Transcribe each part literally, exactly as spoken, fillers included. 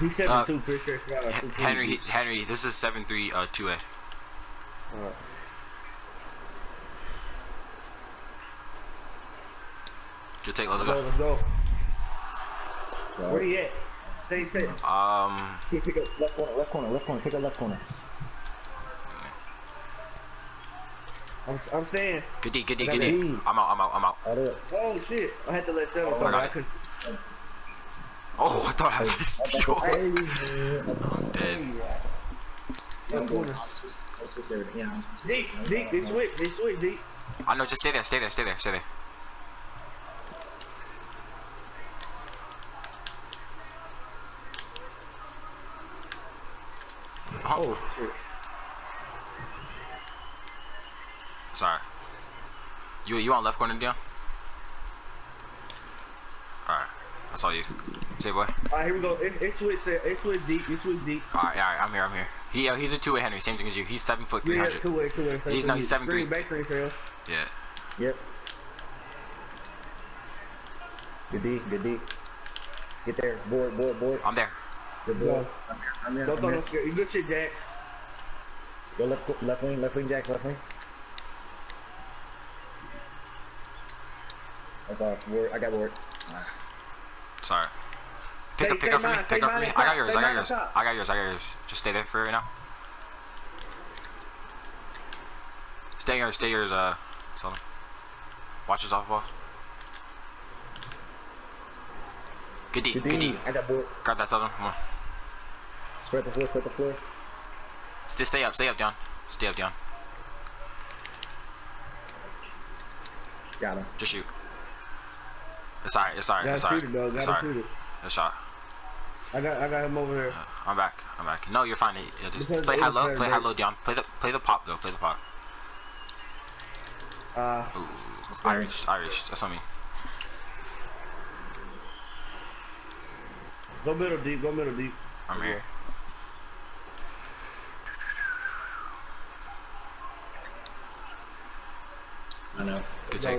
He's seven two, uh, pretty sure I forgot about two. Henry, he, Henry, this is seven three, uh, two A. Alright. Good take, let's go. Let's go. Where are you at? Stay safe. Um. Here, pick up left corner, left corner, left corner, pick up left corner. I'm, I'm staying. Good D, good D, good D. I'm out, I'm out, I'm out. Oh shit, I had to let seven go. I couldn't. Oh, I thought I missed you. I'm dead. Deep, deep, they switch, they switch, deep. I know, just stay there, stay there, stay there, stay there. Oh, shit. Sorry. You you on left corner, Dion? Alright, I saw you. Say boy. Alright, here we go. It, it's with it's with deep. It's with deep. Alright, alright, I'm here, I'm here. He uh, he's a two-way Henry, same thing as you. He's seven foot three hundred. Yeah, two-way, two-way. He's no, he's seven three. Back three trail. Yeah. Yep. Good D, good D. Get there, board, board, board. I'm there. Good boy. I'm here. I'm here. Go, I'm go, here. Go. You good shit, Jack. Go left, left wing, left wing, Jack, left wing. That's all. Ward. I got ward. Right. Sorry. Pick hey, up, pick up for mine, me. Pick up for me. Top, I got yours. I got yours. Top. I got yours. I got yours. Just stay there for right now. Stay yours. Stay yours. Uh, so watch yourself off. Good D, good D. I got board. Grab that seven. Come on. Spread the floor, spread the floor. Stay, stay up, stay up, Dion. Stay up, Dion. Got him. Just shoot. It's alright, it's alright, it's alright. It's alright. It's alright. I got, I got him over here. Uh, I'm back, I'm back. No, you're fine. Yeah, just because play high low, play high low, Dion. Play the, play the pop though. Play the pop. Uh. Ooh, Irish, Irish. That's on me. Go middle deep, go middle deep. I'm here. I know. Good take.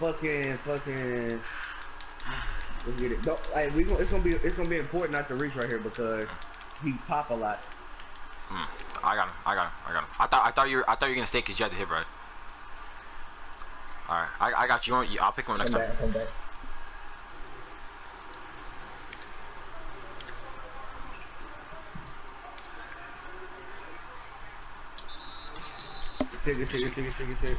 Fucking, fucking. Let's get it. No, I, we gonna, it's gonna be, it's gonna be important not to reach right here because he pop a lot. Mm, I got him. I got him. I got him. I thought, I thought you were, I thought you were gonna stay because you had the hit, right? All right, I, I got you. I'll pick one next time. Come back. Take it, take it, take it, take it, take it.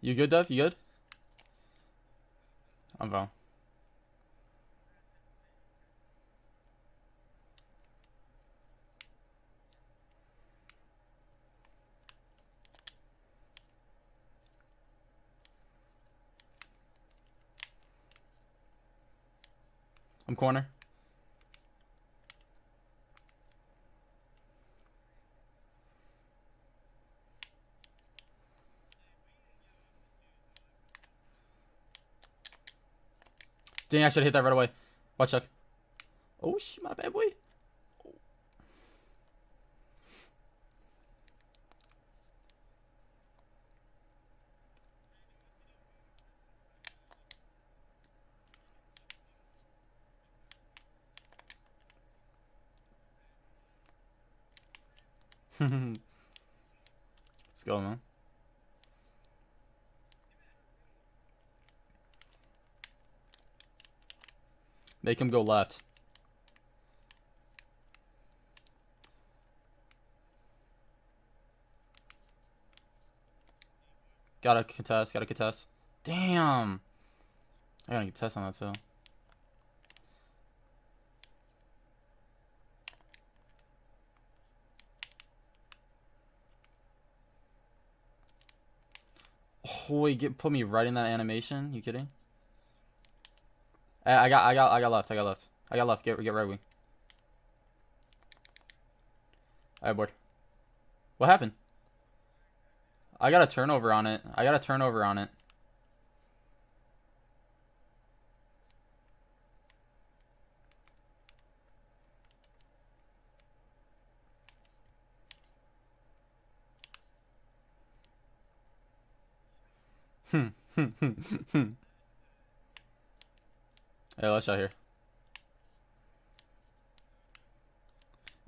You good, Dev? You good? I'm fine. I'm corner. Dang, I should have hit that right away. Watch Chuck. Oh shit, my bad boy. Oh. Let's go, man. Make him go left. Gotta contest, gotta contest. Damn! I gotta contest on that too. holy, get put me right in that animation. You kidding? I, I got, I got, I got left. I got left. I got left. Get, get right wing. I board. What happened? I got a turnover on it. I got a turnover on it. Hmm. Hmm. Hmm. Hmm. Hey, let's out here.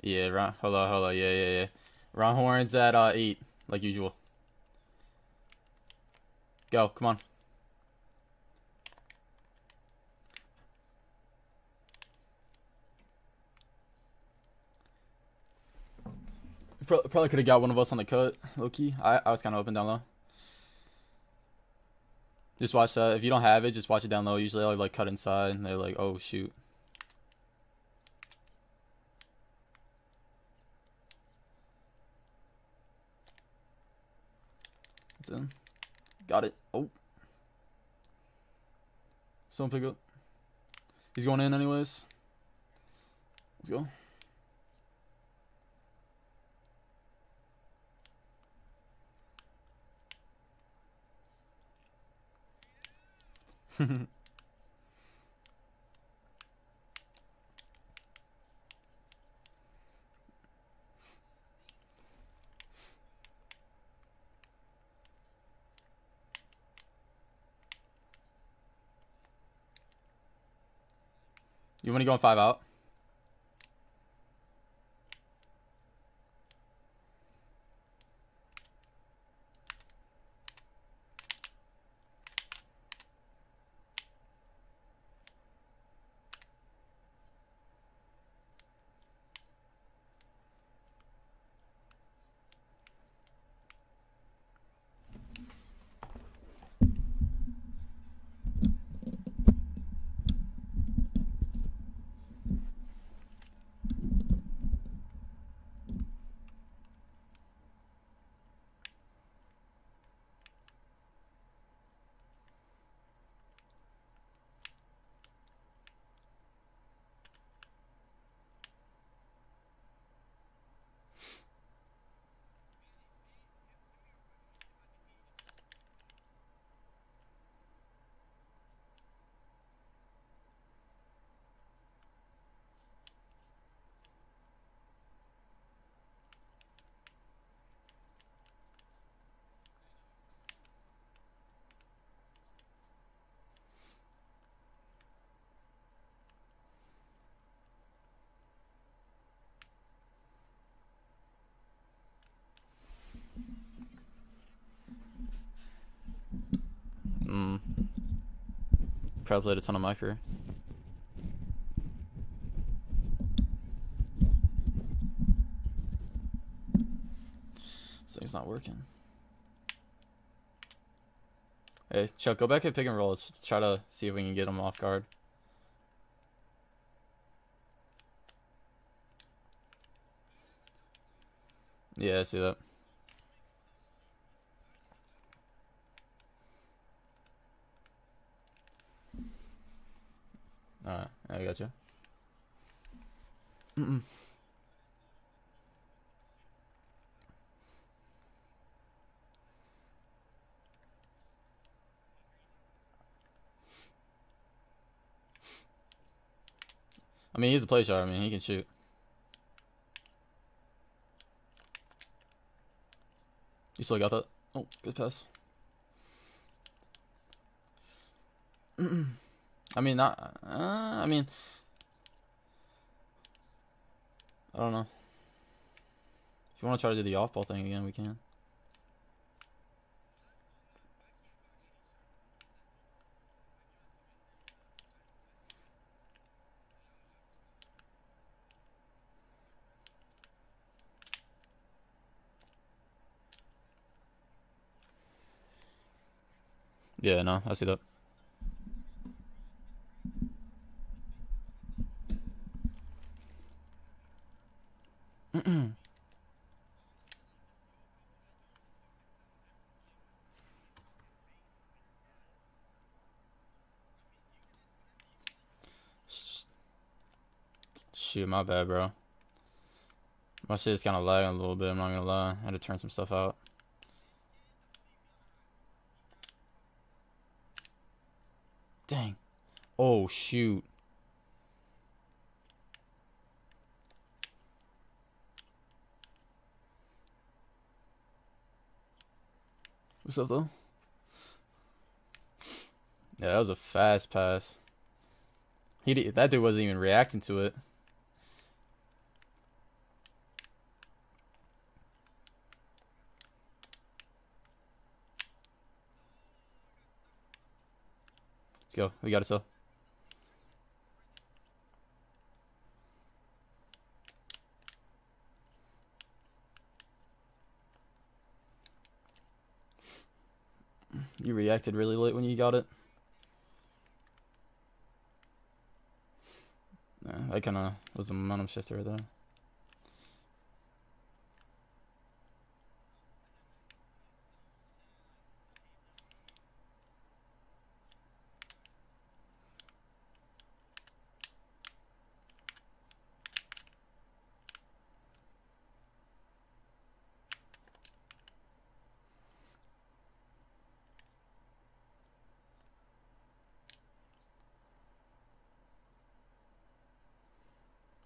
Yeah, Ron, hello, hello, yeah, yeah, yeah. Ron Horn's at uh, eight, like usual. Go, come on. Pro probably could have got one of us on the cut, low key. I, I was kind of open down low. Just watch that. If you don't have it, just watch it down low. Usually I'll like cut inside and they're like, oh shoot. It's in. Got it. Oh. Someone pick up. He's going in anyways. Let's go. You want to go on five out? Probably played a ton of my career. This thing's not working. Hey, Chuck, go back and pick and roll. Let's try to see if we can get him off guard. Yeah, I see that. Alright, I gotcha. Mm-mm. I mean, he's a play shot. I mean, he can shoot. You still got that? Oh, good pass. Mm-mm. I mean, not, uh, I mean, I don't know. If you want to try to do the off-ball thing again, we can. Yeah, no, I see that. shoot, my bad, bro. My shit's kind of lagging a little bit, I'm not gonna lie. I had to turn some stuff out. Dang. Oh, shoot. What's up, though? Yeah, that was a fast pass. He did, that dude wasn't even reacting to it. Let's go. We got to sell. You reacted really late when you got it. Nah, that kind of was the momentum shifter right there.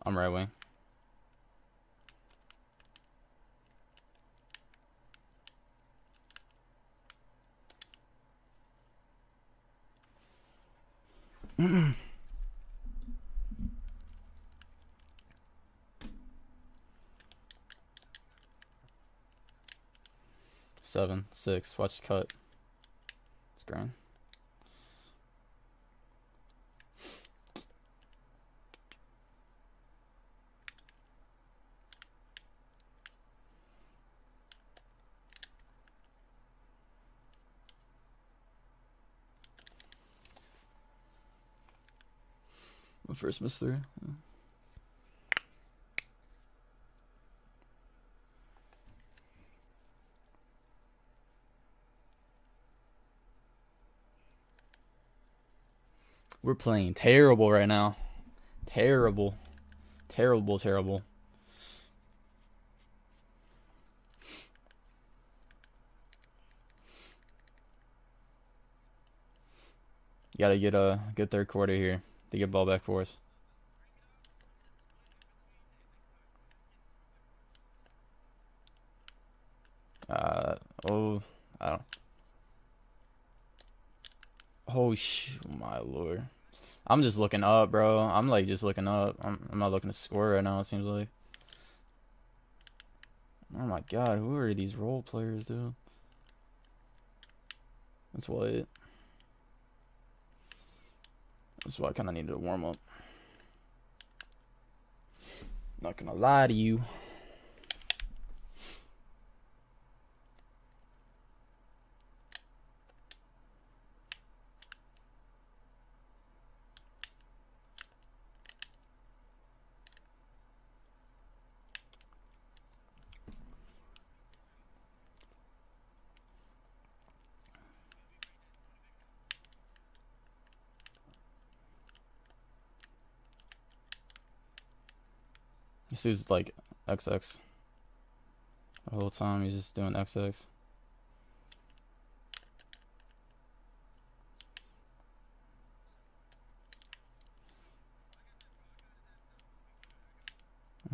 I'm right wing. Seven, six, watch cut. It's grand. First miss through. Yeah. We're playing terrible right now. Terrible. Terrible, terrible. You gotta get a good third quarter here. They get ball back for us. Uh oh, I don't. Oh sh, my lord! I'm just looking up, bro. I'm like just looking up. I'm I'm not looking to score right now. It seems like. Oh my god, who are these role players, dude? That's what. That's why I kind of needed a warm up. Not gonna lie to you. This dude's like X X the whole time. He's just doing X X.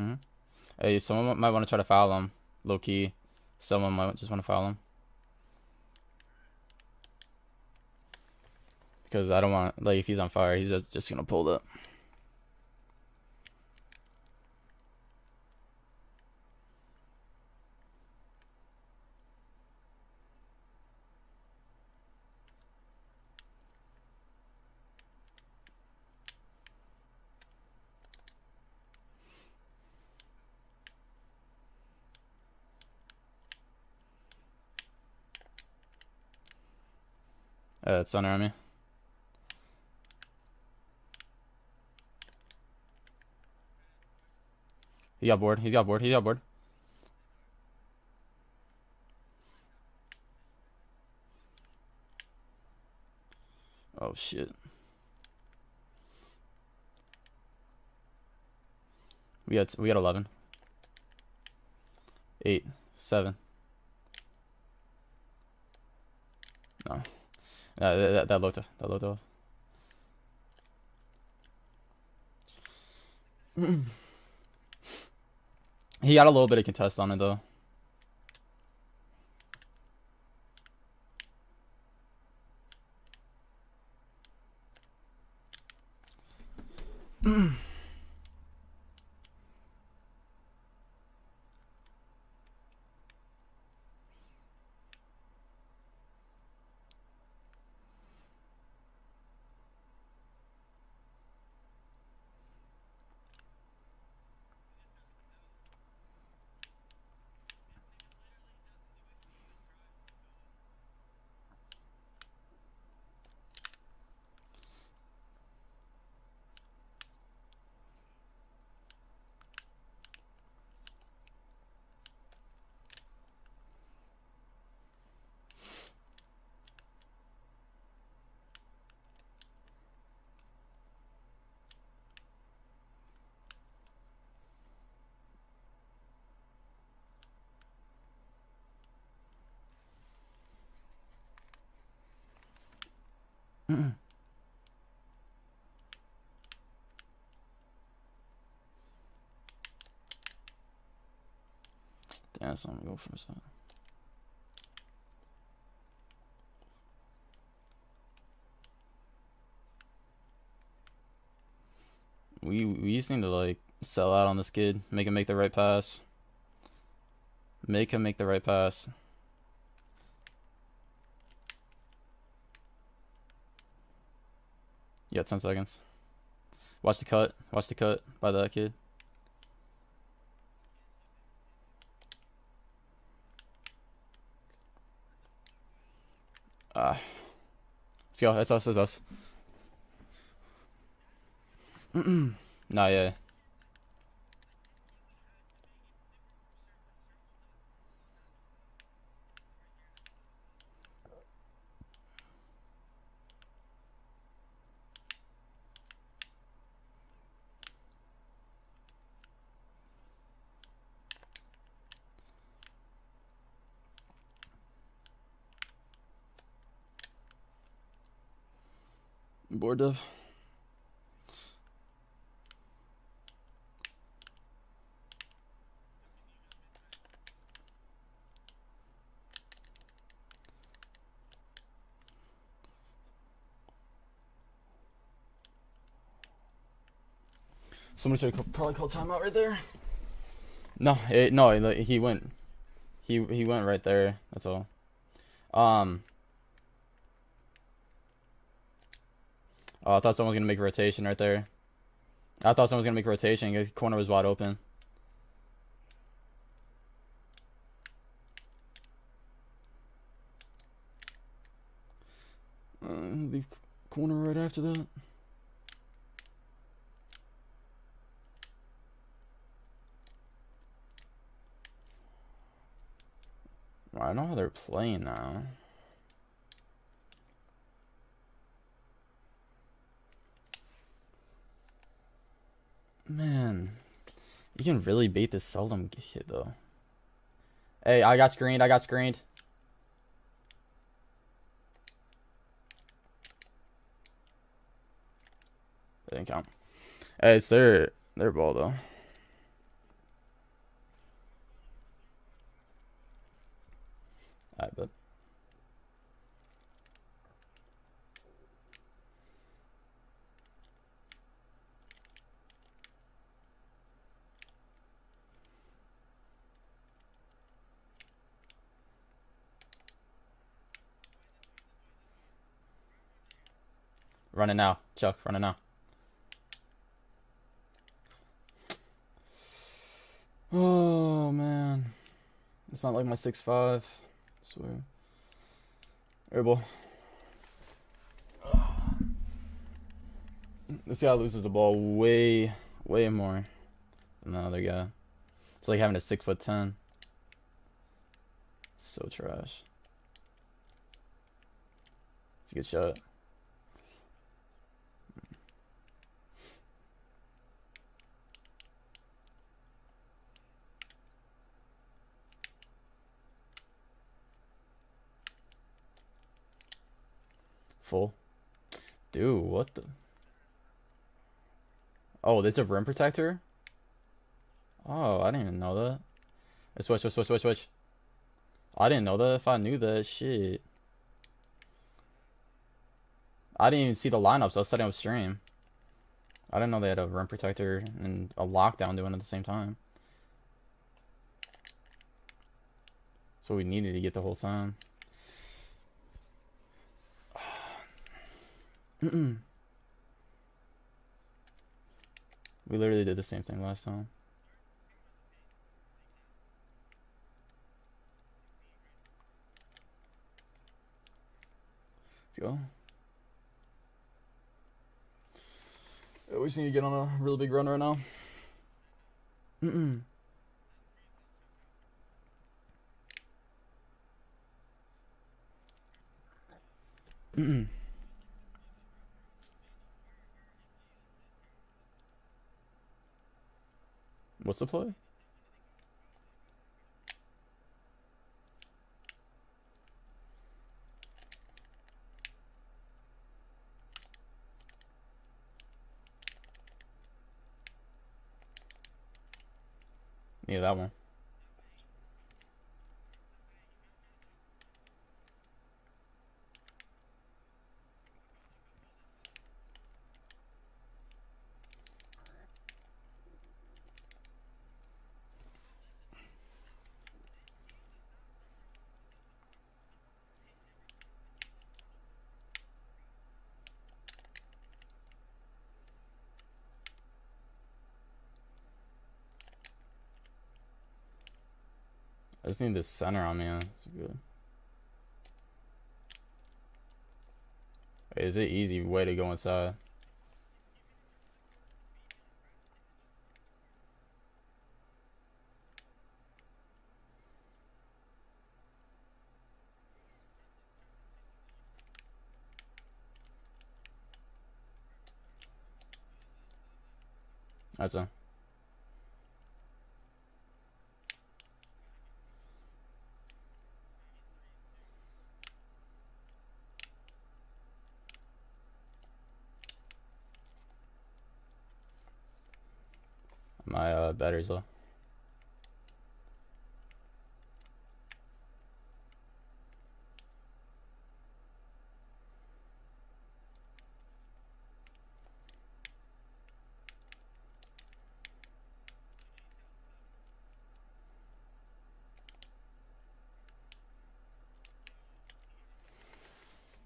Mm-hmm. Hey, someone might want to try to foul him, low key. Someone might just want to foul him because I don't want, like, if he's on fire, he's just, just gonna pull up. Uh, it's under on me. He got bored. He's got bored. He got bored. Oh shit. We got we got eleven. Eight. Seven. No. Uh, that that that looked that looked off. He got a little bit of contest on it though. Damn, so I'm gonna go for a second. We we just need to like sell out on this kid, make him make the right pass. Make him make the right pass. Yeah, ten seconds. Watch the cut. Watch the cut by that kid. Ah, let's go. That's us. That's us. Nah, yeah. Board of somebody should probably call timeout right there. No, it, no, it, he went, he he went right there. That's all. Um. Oh, I thought someone was going to make a rotation right there. I thought someone was going to make a rotation. The corner was wide open. Uh, leave corner right after that. Well, I know how they're playing now. Man, you can really bait this seldom hit though. Hey, I got screened. I got screened. It didn't count. Hey, it's their their ball though. I bet. Run it now, Chuck. Run it now. Oh, man. It's not like my six five. I swear. Airball. This guy loses the ball way, way more than the other guy. It's like having a six foot ten. So trash. It's a good shot. Full. Dude, what the... Oh, that's a rim protector? Oh, I didn't even know that. Switch, switch, switch, switch, switch. I didn't know that. If I knew that, shit. I didn't even see the lineups. I was setting up stream. I didn't know they had a rim protector and a lockdown doing it at the same time. That's what we needed to get the whole time. We literally did the same thing last time. Let's go. We just need to get on a really big run right now. Mm-mm. Mm-mm. What's the play? Yeah, that one. I just need this center on me. That's good. It's an easy way to go inside. That's a. My uh, battery's low.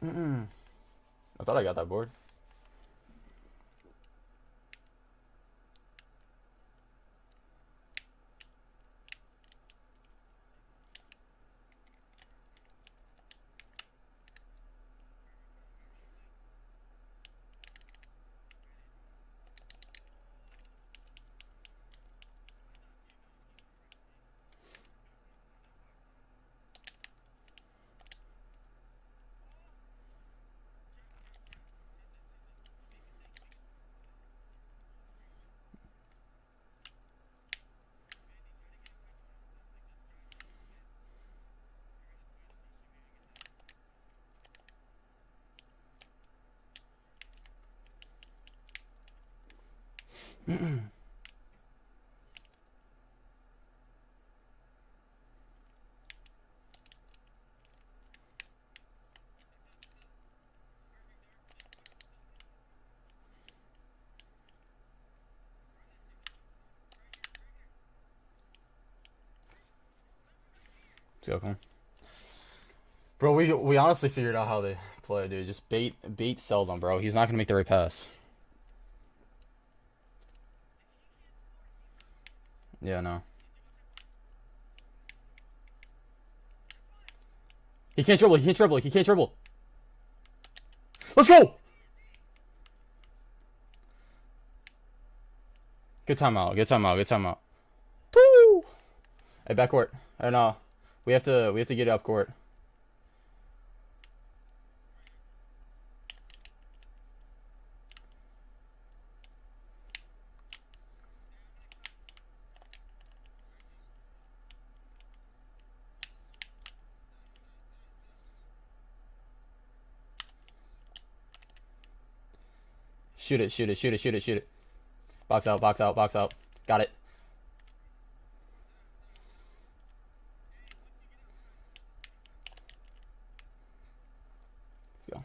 Mm-mm. I thought I got that board. Okay. Bro, we we honestly figured out how they play, dude. Just bait bait sell them, bro. He's not gonna make the right pass. Yeah, no. He can't dribble. He can't dribble. He can't dribble. Let's go. Good timeout. Good timeout. Good timeout. Woo! Hey, backcourt. I know. We have to we have to get up court. Shoot it, shoot it, shoot it, shoot it, shoot it. Box out, box out, box out. Got it. Let's go.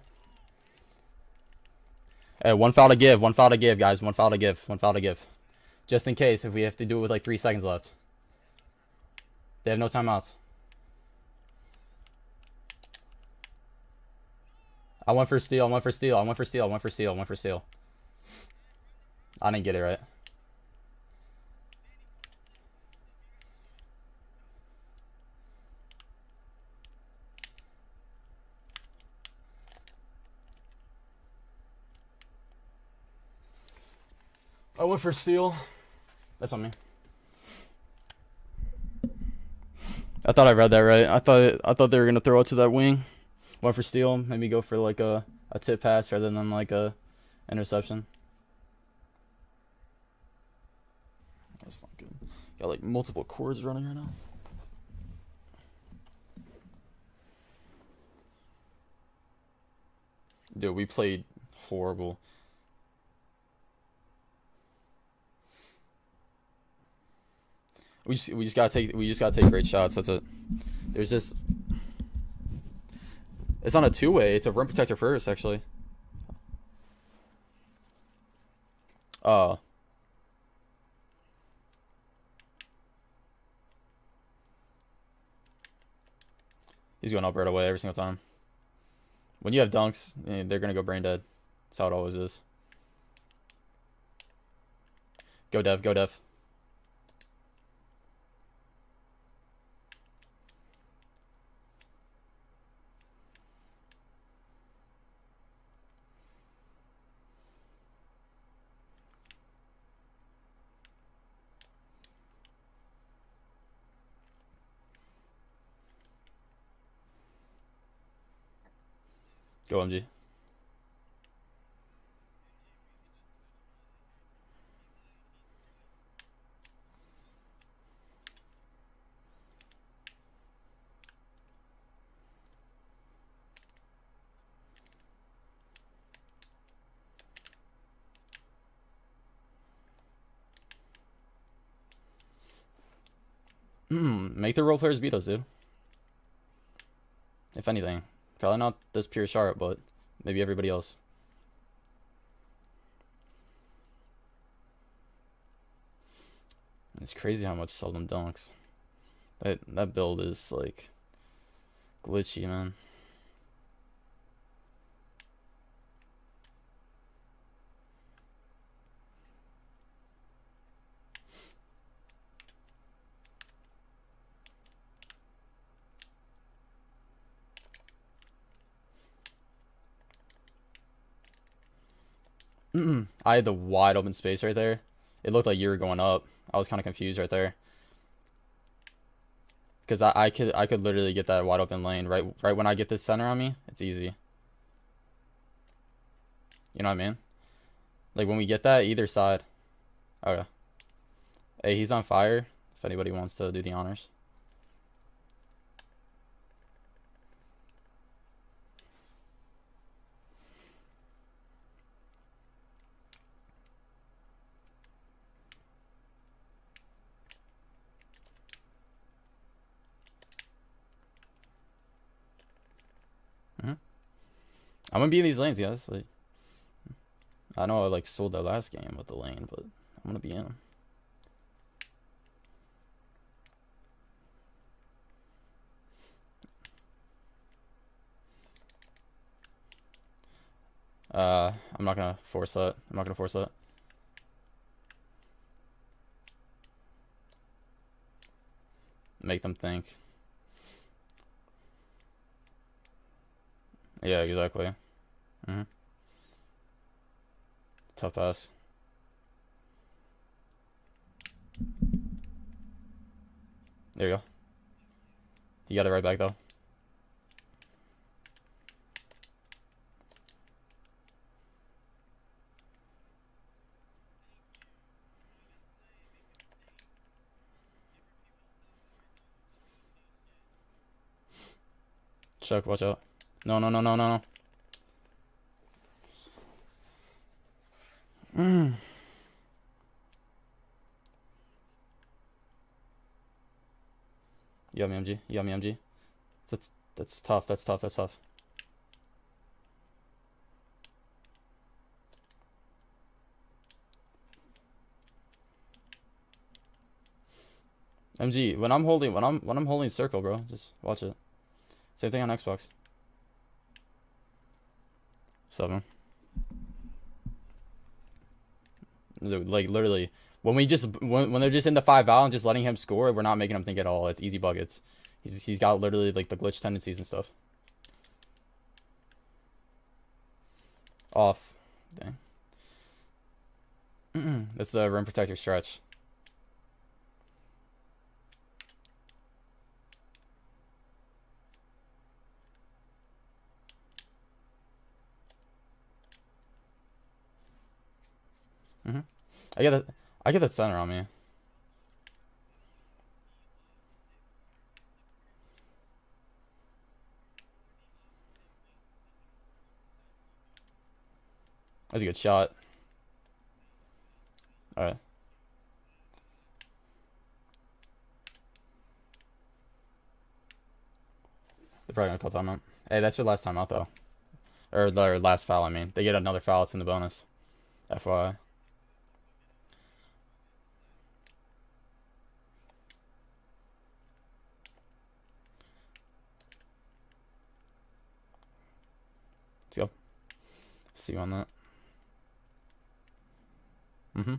Hey, one foul to give, one foul to give, guys. One foul to give, one foul to give. Just in case if we have to do it with like three seconds left. They have no timeouts. I went for steal, I went for steal, I went for steal, I went for steal, I went for steal. I didn't get it right. I went for steal. That's on me. I thought I read that right. I thought I thought they were gonna throw it to that wing. Went for steal, maybe go for like a, a tip pass rather than like a interception. That's not good. Got like multiple cords running right now. Dude, we played horrible. We just we just gotta take we just gotta take great shots. That's it. There's just. It's not a two-way. It's a rim protector first, actually. Uh. He's going up right away every single time. When you have dunks, they're going to go brain dead. That's how it always is. Go Dev, go Dev. Go M G. Make the role players beat us, dude. If anything. Probably not this pure sharp, but maybe everybody else. It's crazy how much seldom dunks. That that build is like glitchy, man. I had the wide open space right there. It looked like you were going up. I was kind of confused right there, because I, I could I could literally get that wide open lane right right when I get this center on me. It's easy. You know what I mean? Like when we get that either side. Okay. Hey, he's on fire. If anybody wants to do the honors. I'm gonna be in these lanes, guys. Like, I know I like sold that last game with the lane, but I'm gonna be in them. Uh, I'm not gonna force that. I'm not gonna force that. Make them think. Yeah, exactly. Mm-hmm. Tough pass. There you go. You got it right back though. Chuck, watch out. No, no, no, no, no, no. Mm. Yummy M G. Yummy M G. That's that's tough. That's tough. That's tough. M G, when I'm holding when I'm when I'm holding circle, bro, just watch it. Same thing on Xbox. Seven. Dude, like literally when we just when, when they're just in the five out and just letting him score, we're not making him think at all. It's easy buckets. He's he's got literally like the glitch tendencies and stuff. Off. Dang. That's the rim protector stretch. Mm-hmm. I get that. I get that center on me. That's a good shot. All right. They're probably gonna call timeout. Hey, that's your last timeout though, or their last foul. I mean, they get another foul. It's in the bonus. F Y I. Let's go. See you on that. Mm-hmm.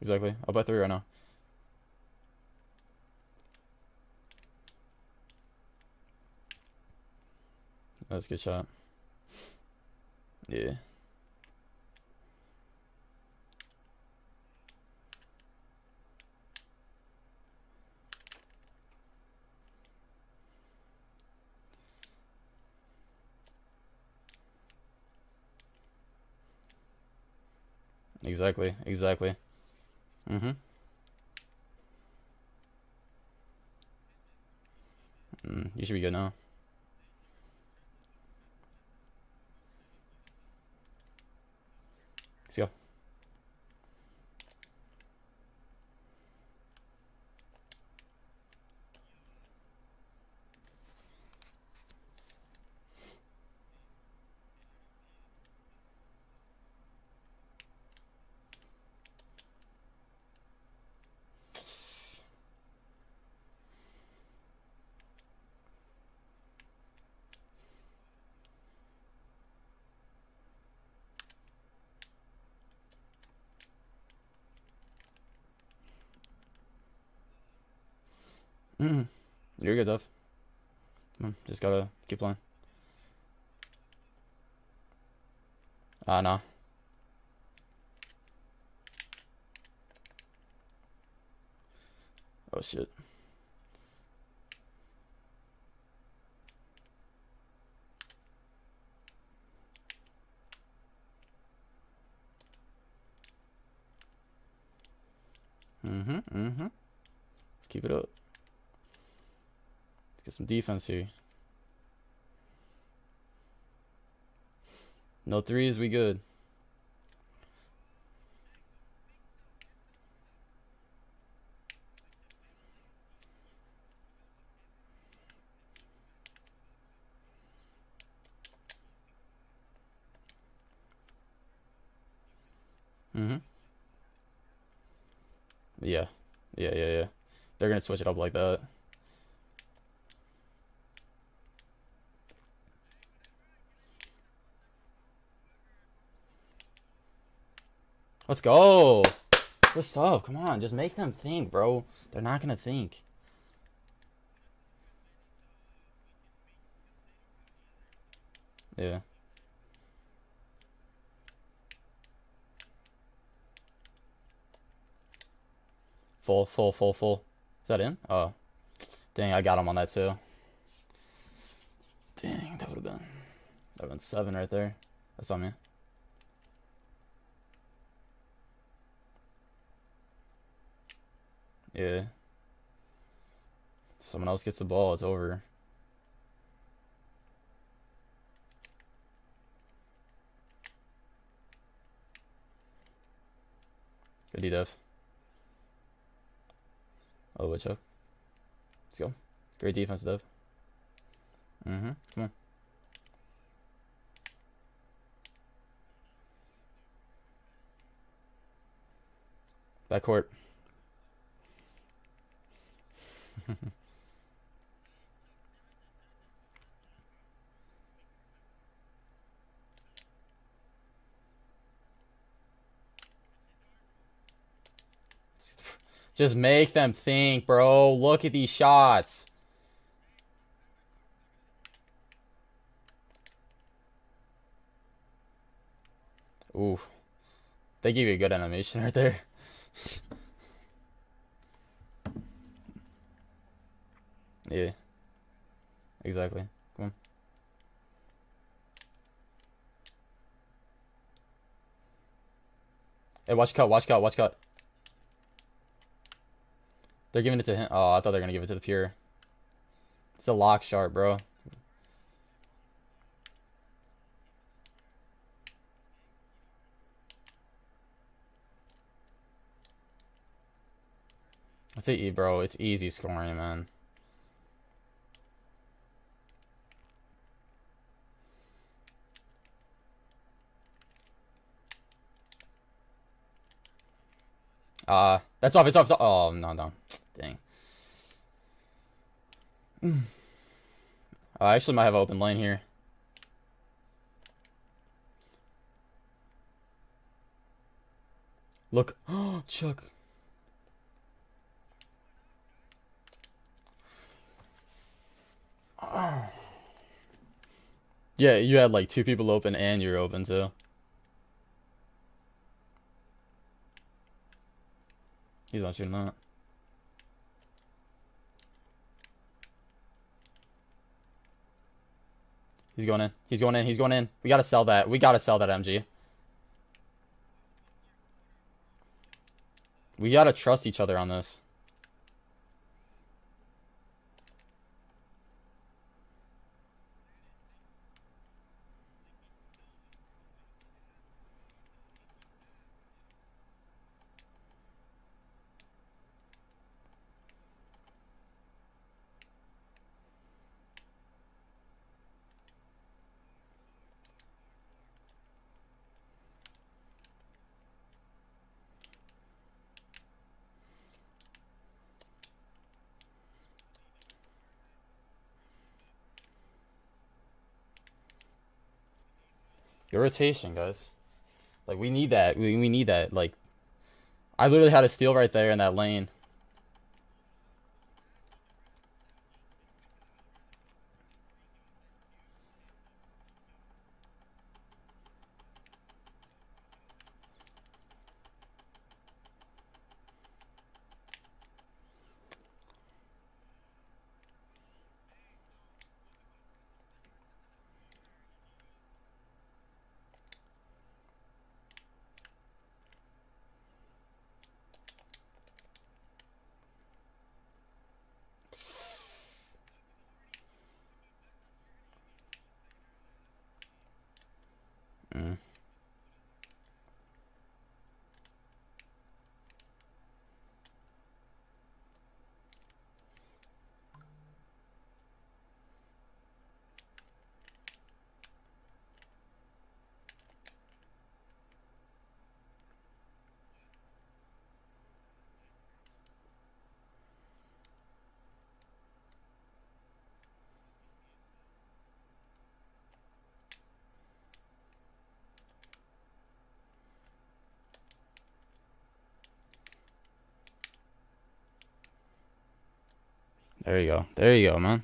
Exactly. I'll buy three right now. That's a good shot. Yeah. Exactly, exactly. Mm-hmm. Mm, you should be good now. Let's go. Mm-mm. You're good, Duff. Come on, just gotta keep playing. Ah, uh, nah. Oh, shit. Mm-hmm, mm-hmm. Let's keep it up. Get some defense here. No threes, we good. Mm-hmm. Yeah. Yeah, yeah, yeah. They're gonna switch it up like that. Let's go. What's up? Come on. Just make them think, bro. They're not going to think. Yeah. Full, full, full, full. Is that in? Oh. Dang, I got him on that too. Dang, that would have been... That would have been seven right there. That's on me. Yeah. Someone else gets the ball, it's over. Fifty def. Oh, wood choke. Let's go. Great defense, Dev. Mm-hmm. Come on. Backcourt. Just make them think, bro. Look at these shots. Ooh. They give you a good animation right there. Yeah. Exactly. Come on. Hey, watch cut, watch cut, watch cut. They're giving it to him. Oh, I thought they were going to give it to the pure. It's a lock sharp, bro. Let's say, bro, it's easy scoring, man. Uh, that's off, it's off, it's off. Oh, no, no. Dang. I actually might have an open lane here. Look. Oh, Chuck. Oh. Yeah, you had like two people open and you're open too. He's not shooting that. He's going in. He's going in. He's going in. We gotta sell that. We gotta sell that M G. We gotta trust each other on this. Rotation, guys. Like, we need that. We, we need that. Like, I literally had a steal right there in that lane. There you go. There you go, man.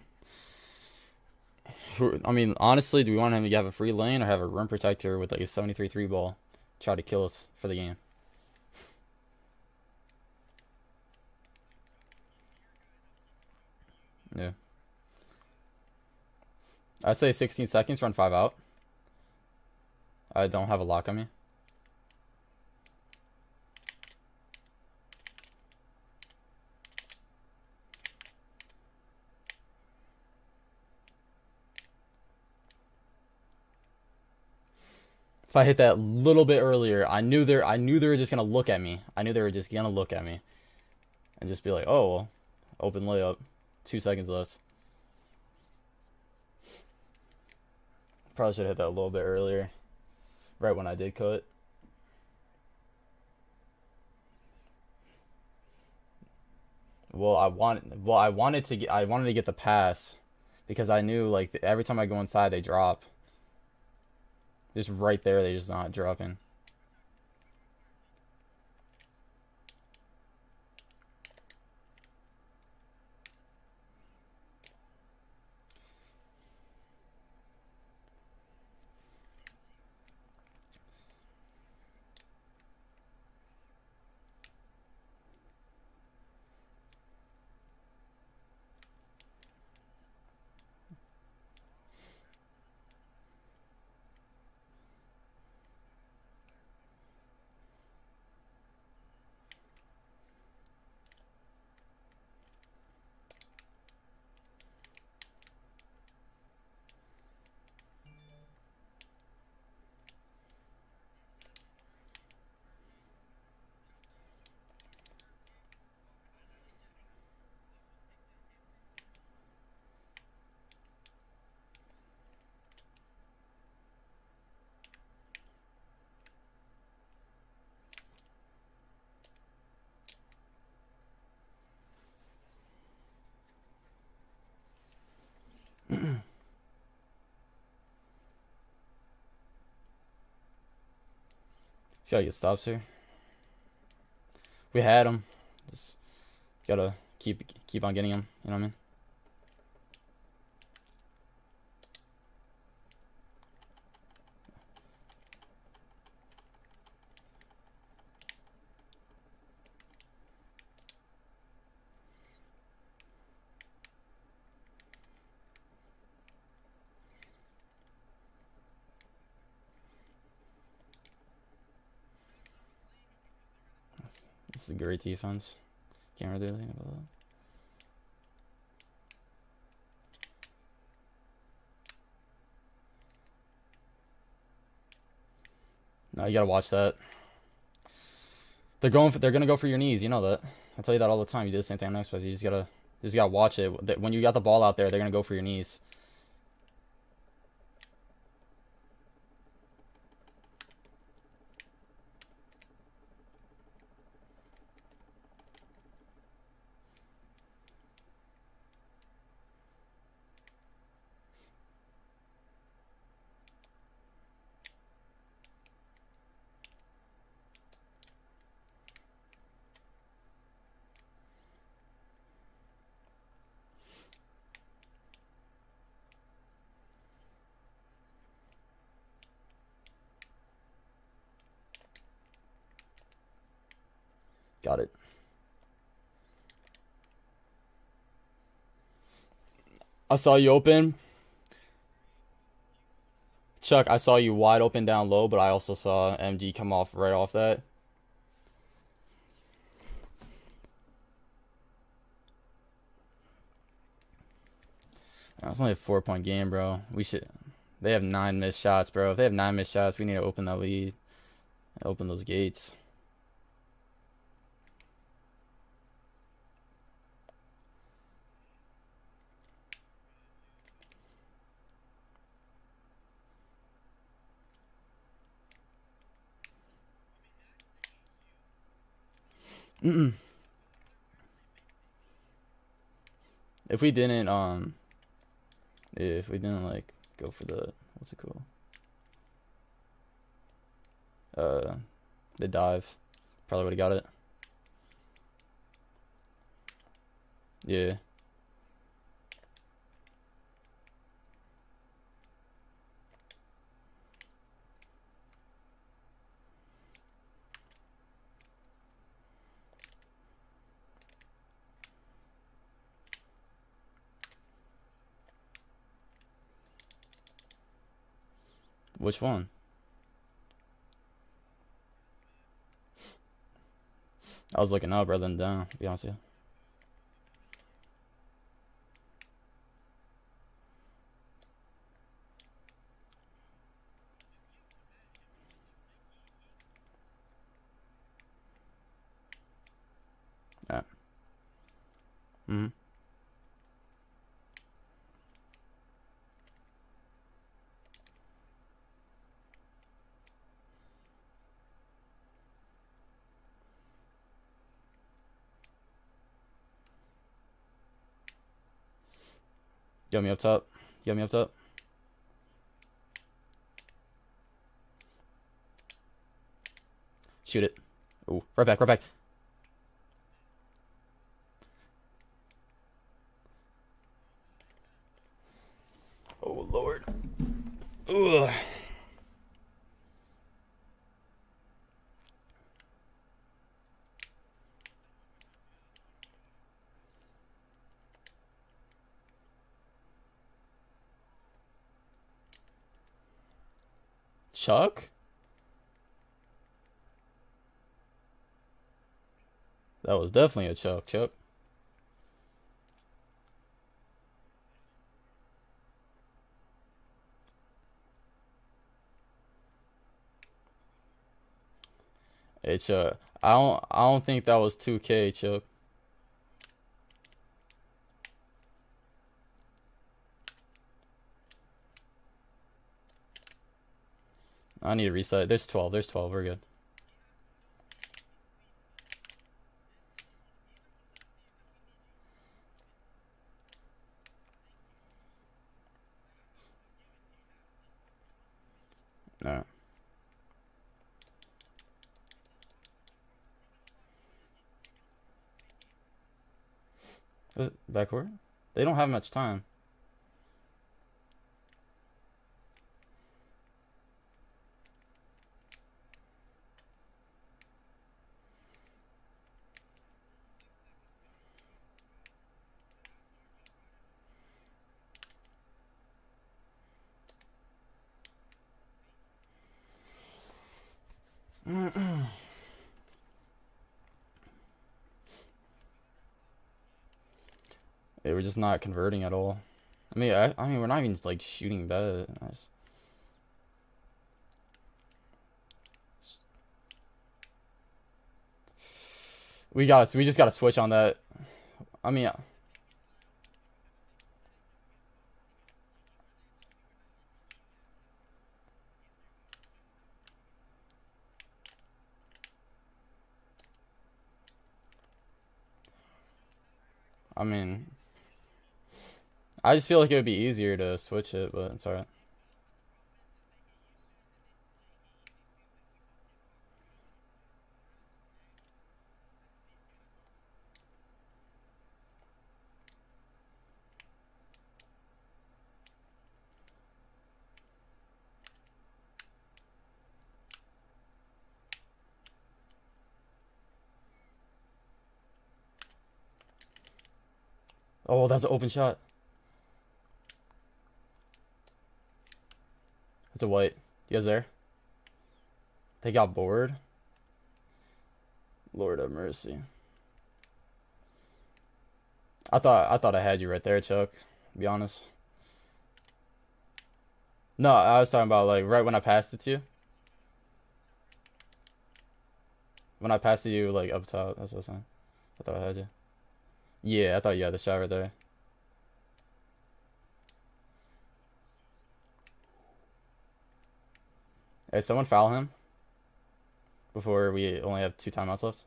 I mean, honestly, do we want him to have a free lane or have a rim protector with like a seventy-three three ball try to kill us for the game? Yeah. I say sixteen seconds, run five out. I don't have a lock on me. If I hit that little bit earlier, I knew they're I knew they were just gonna look at me. I knew they were just gonna look at me and just be like, oh, well, open layup, two seconds left. Probably should have hit that a little bit earlier, right when I did cut. Well, I want well I wanted to get I wanted to get the pass because I knew, like, every time I go inside they drop. Just right there, they just not dropping. See how he stops here. We had him. Just gotta keep keep on getting him. You know what I mean? This is a great defense. Can't really do anything about that. No, you gotta watch that. They're going for, they're gonna go for your knees. You know that. I tell you that all the time. You do the same thing on Xbox. You just gotta, you just gotta watch it. When you got the ball out there, they're gonna go for your knees. Got it. I saw you open. Chuck, I saw you wide open down low, but I also saw M G come off right off that. That's only a four-point game, bro. We should. They have nine missed shots, bro. If they have nine missed shots, we need to open that lead. Open those gates. Mm-mm. If we didn't, um, if we didn't like go for the, what's it called? Uh, the dive, probably would have got it. Yeah. Which one? I was looking up rather than down, to be honest with you. Mm-hmm. Yummy up top. Yummy up top. Shoot it. Oh, right back, right back. Oh, Lord. Ugh. Chuck? That was definitely a Chuck, Chuck. Hey, Chuck. I don't I don't think that was two K, Chuck. I need to reset. There's twelve. There's twelve. We're good. No. Is it backward? They don't have much time. They were just not converting at all. I mean, I, I mean, we're not even like shooting bad. I just... We got we just got to switch on that. I mean, I... I mean. I just feel like it would be easier to switch it, but it's alright. Oh, that's an open shot. It's a white. You guys there? They got bored. Lord have mercy. I thought I thought I had you right there, Chuck. To be honest. No, I was talking about like right when I passed it to you. When I passed it to you, like up top. That's what I was saying. I thought I had you. Yeah, I thought you had the shot right there. Hey, someone foul him before we only have two timeouts left.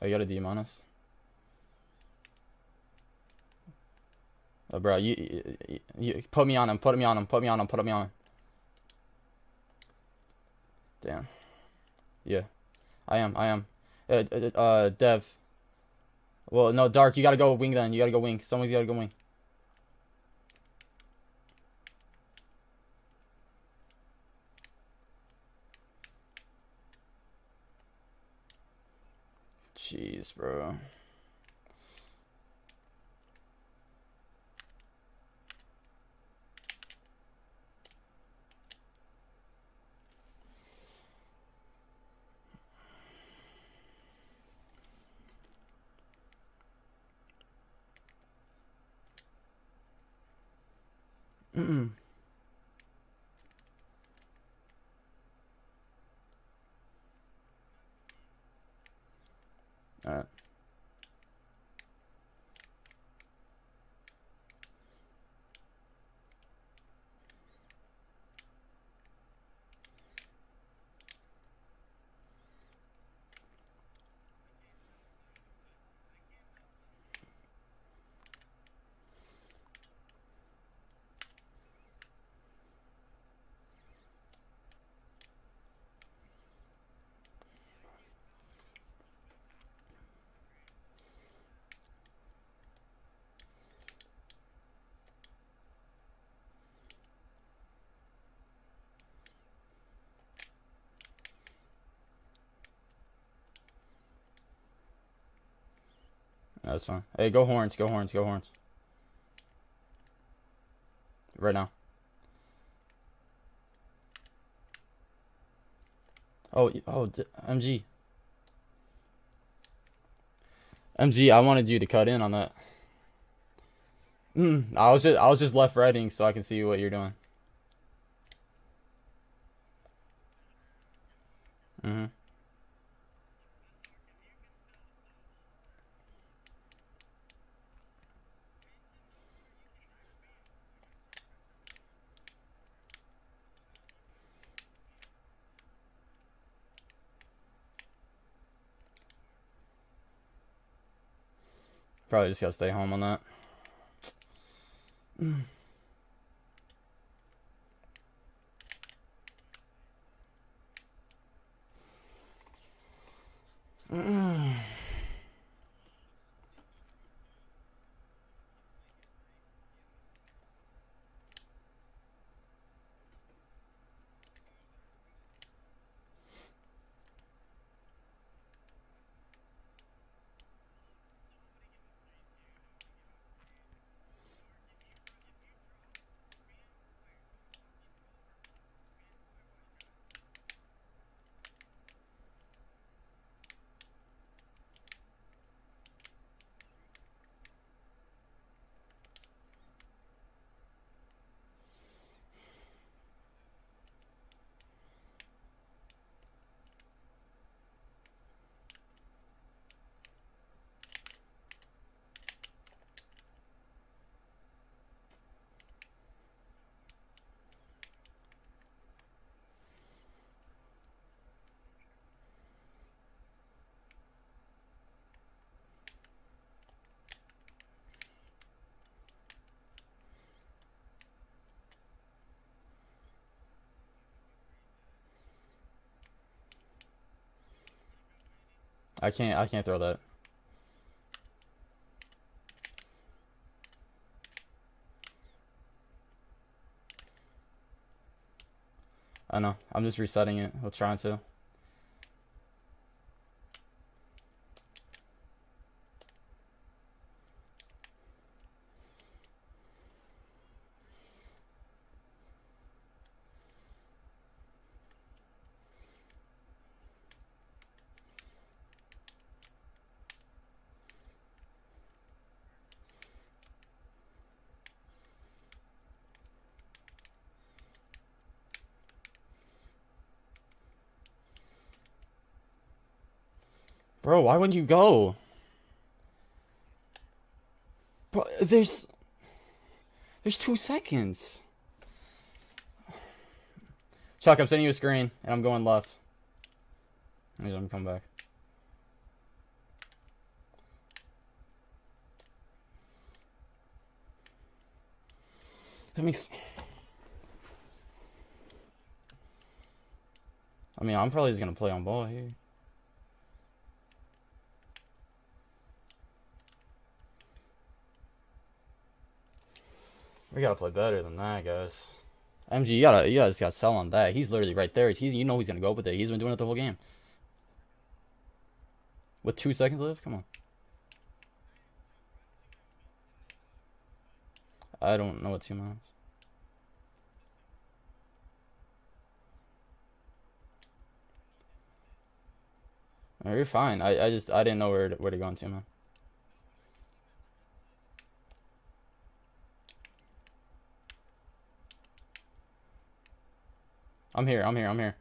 I got a D minus. Oh, bro, you, you, you put me on him, put me on him, put me on him, put me on him. Damn. Yeah. I am, I am. Uh, uh, uh, Dev. Well, no, Dark, you gotta go wing then. You gotta go wing. Someone's gotta go wing. Jeez, bro. Mm-mm. All right. That's fine. Hey, go horns, go horns, go horns. Right now. Oh, oh, M G. M G, I wanted you to cut in on that. Mm, I was just, I was just left writing so I can see what you're doing. Mm-hmm. Probably just gotta stay home on that. I can't, I can't throw that. I know, I'm just resetting it. I'm trying to. Bro, why wouldn't you go? Bro, there's... There's two seconds. Chuck, I'm sending you a screen, and I'm going left. I'm coming back. That makes... I mean, I'm probably just going to play on ball here. We gotta play better than that, guys. M G, you gotta, you guys gotta sell on that. He's literally right there. He's, you know, he's gonna go up with it. He's been doing it the whole game. With two seconds left, come on. I don't know what two miles. No, you're fine. I, I just, I didn't know where to, where to go into, man. I'm here. I'm here. I'm here.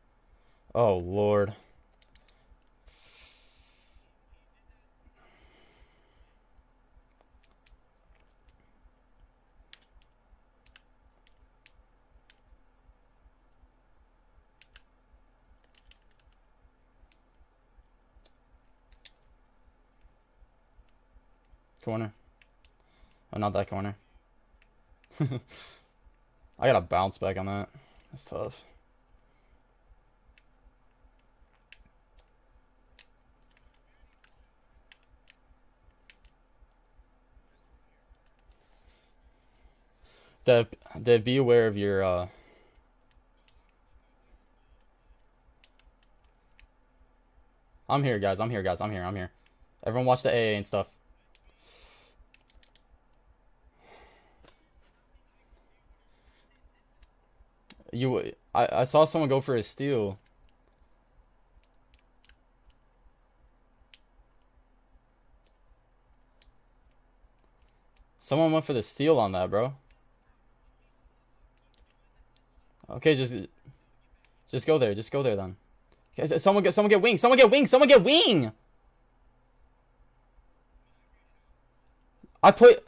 Oh, Lord. Corner. Oh, not that corner. I gotta bounce back on that. That's tough. Dev, Dev, be aware of your, uh... I'm here, guys. I'm here, guys. I'm here. I'm here. Everyone watch the A A and stuff. You, I, I saw someone go for a steal. Someone went for the steal on that, bro. Okay, just, just go there. Just go there then. Okay, someone get, someone get wing. Someone get wing. Someone get wing. I put.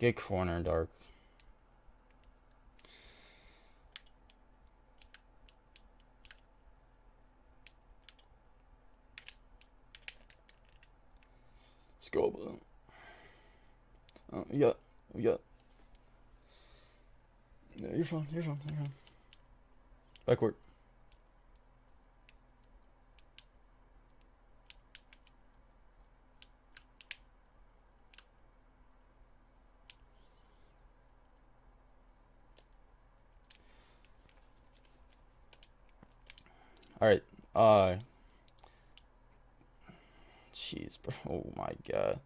Good corner, Dark. Let's go, Blue. Oh, yeah, yeah. Yeah, you're fine, you're fine, you're fine. Backward. Alright, uh, jeez, bro, oh my god.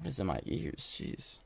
What is in my ears? Jeez.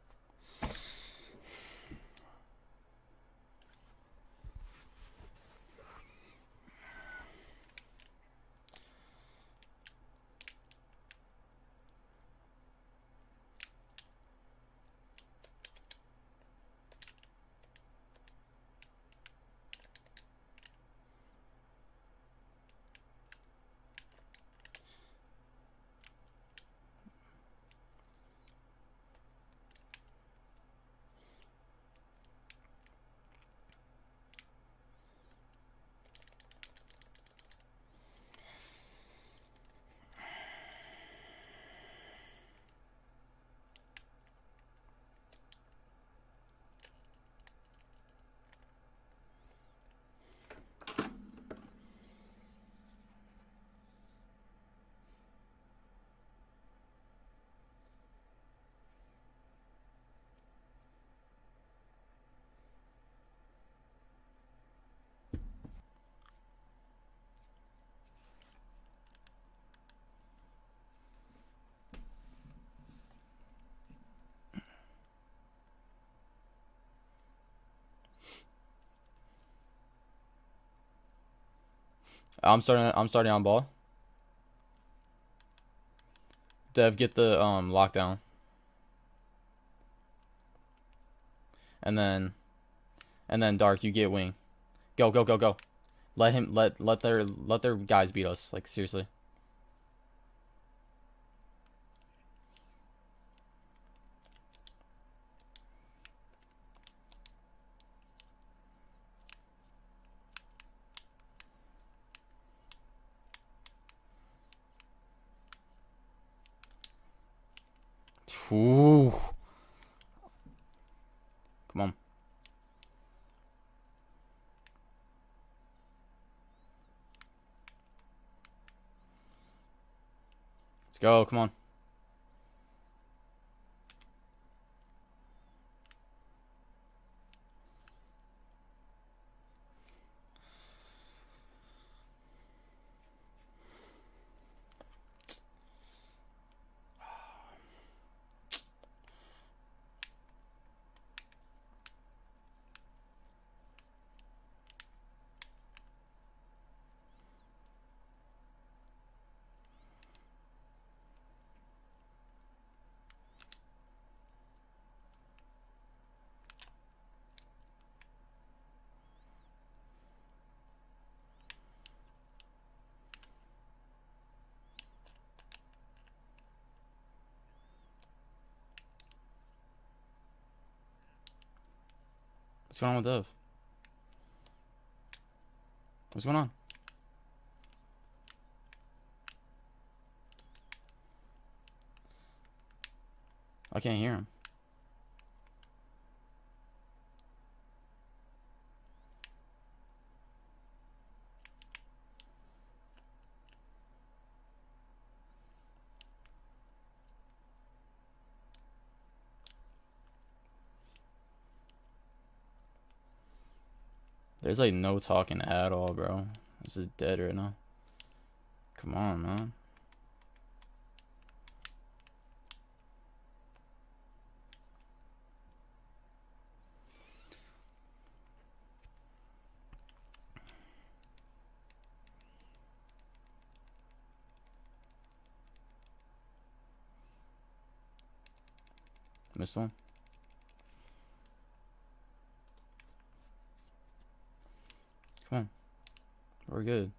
I'm starting. I'm starting on ball. Dev, get the um lockdown, and then, and then Dark, you get wing. Go, go, go, go. Let him. Let let their let their guys beat us. Like seriously. Ooh. Come on. Let's go, come on. What's going on with Dev? What's going on? I can't hear him. There's like no talking at all, bro. This is dead right now. Come on, man. Missed one. Come on. We're good.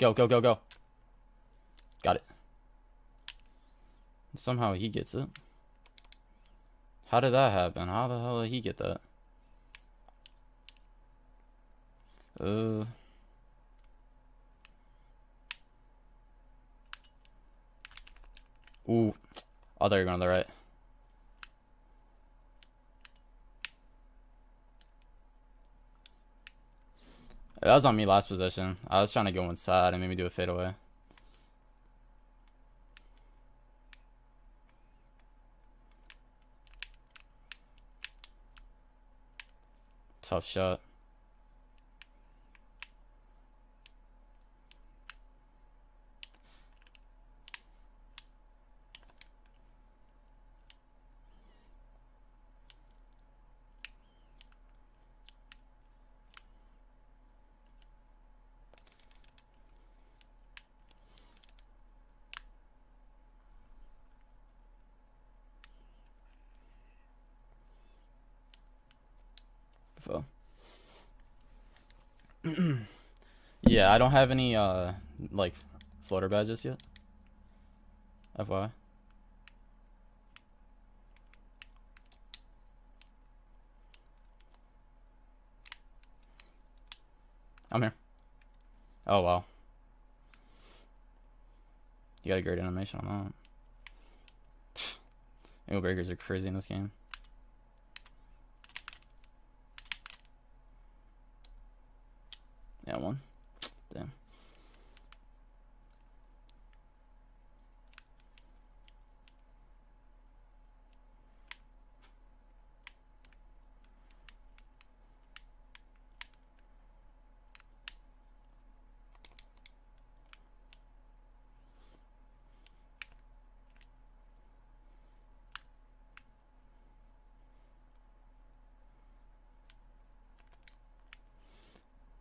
Go, go, go, go. Got it. Somehow he gets it. How did that happen? How the hell did he get that? Uh... Ooh. Oh, there you go, on the right. That was on me last possession. I was trying to go inside and maybe do a fadeaway. Tough shot. Yeah, I don't have any uh like floater badges yet. F Y I. I'm here. Oh wow. You got a great animation on that. Angle breakers are crazy in this game. Yeah, one. Damn.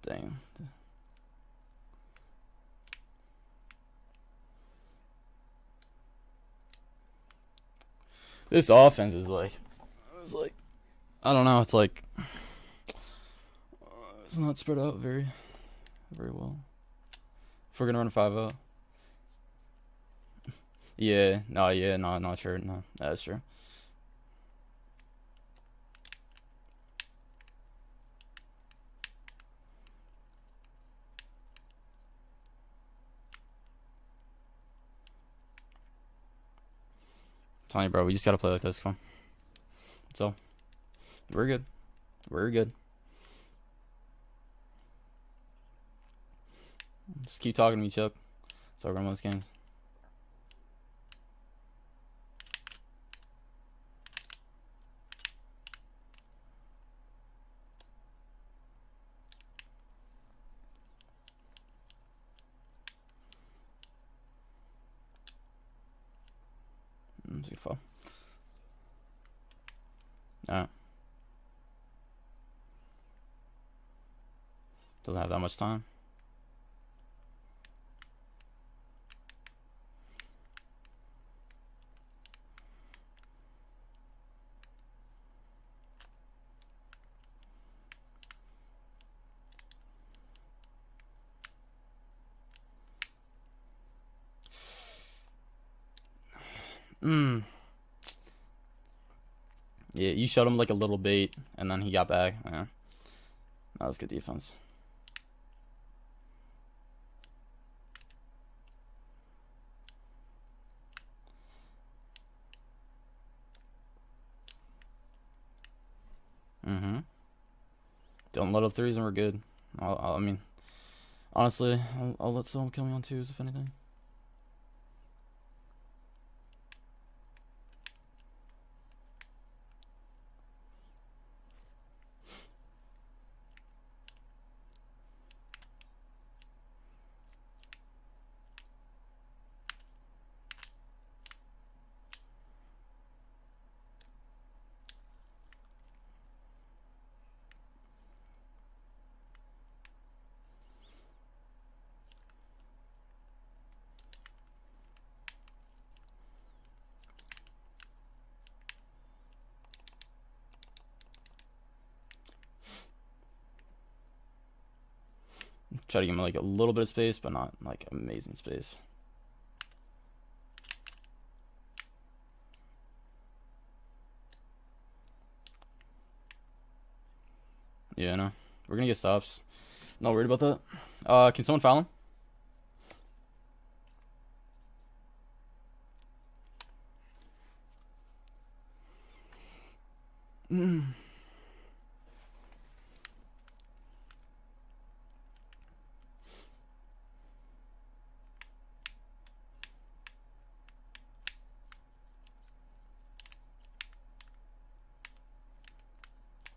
Dang. This offense is like, it's like, I don't know. It's like, it's not spread out very, very well. If we're gonna run a five oh, yeah, no, yeah, no, not sure, no, that's true. Tell you, bro, we just gotta play like this. Come on. So we're good. We're good. Just keep talking to me, Chuck. That's how we're gonna win those games. All right. Doesn't have that much time. Hmm. Yeah, you showed him like a little bait, and then he got back. Yeah. That was good defense. Mm-hmm. Don't let up threes, and we're good. I'll, I'll, I mean, honestly, I'll, I'll let someone kill me on twos, if anything. Try to give him like a little bit of space, but not like amazing space. Yeah, no, we're gonna get stops. Not worried about that. Uh, can someone foul him? Mm.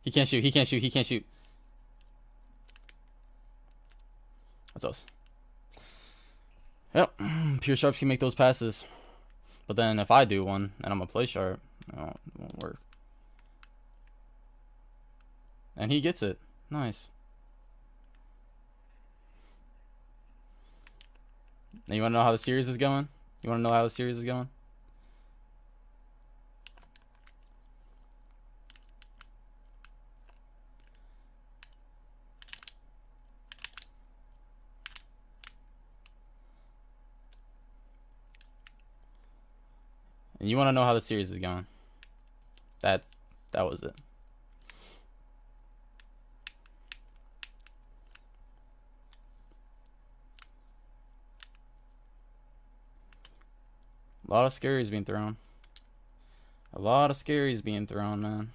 He can't shoot, he can't shoot, he can't shoot. That's us. Yep, pure sharps can make those passes. But then if I do one, and I'm going to play sharp, no, it won't work. And he gets it. Nice. Now you want to know how the series is going? You want to know how the series is going? And you want to know how the series is going. That, that was it. A lot of scaries being thrown. A lot of scaries being thrown, man.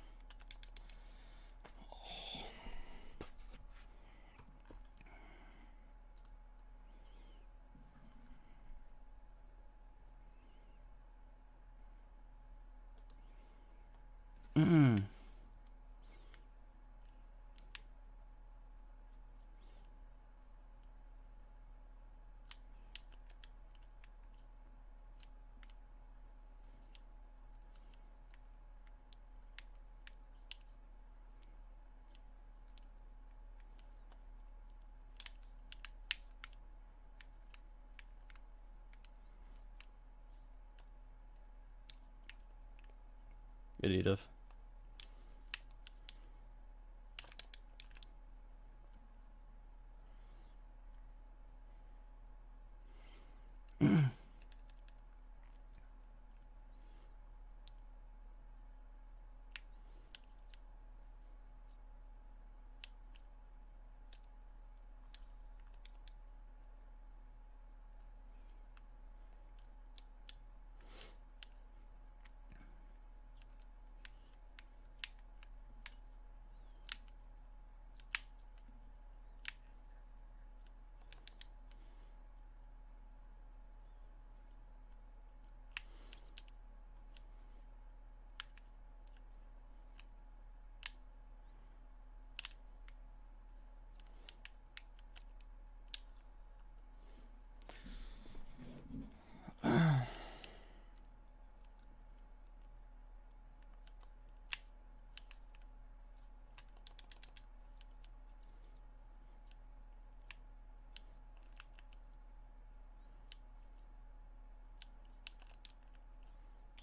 Mm-hmm. Good Edith.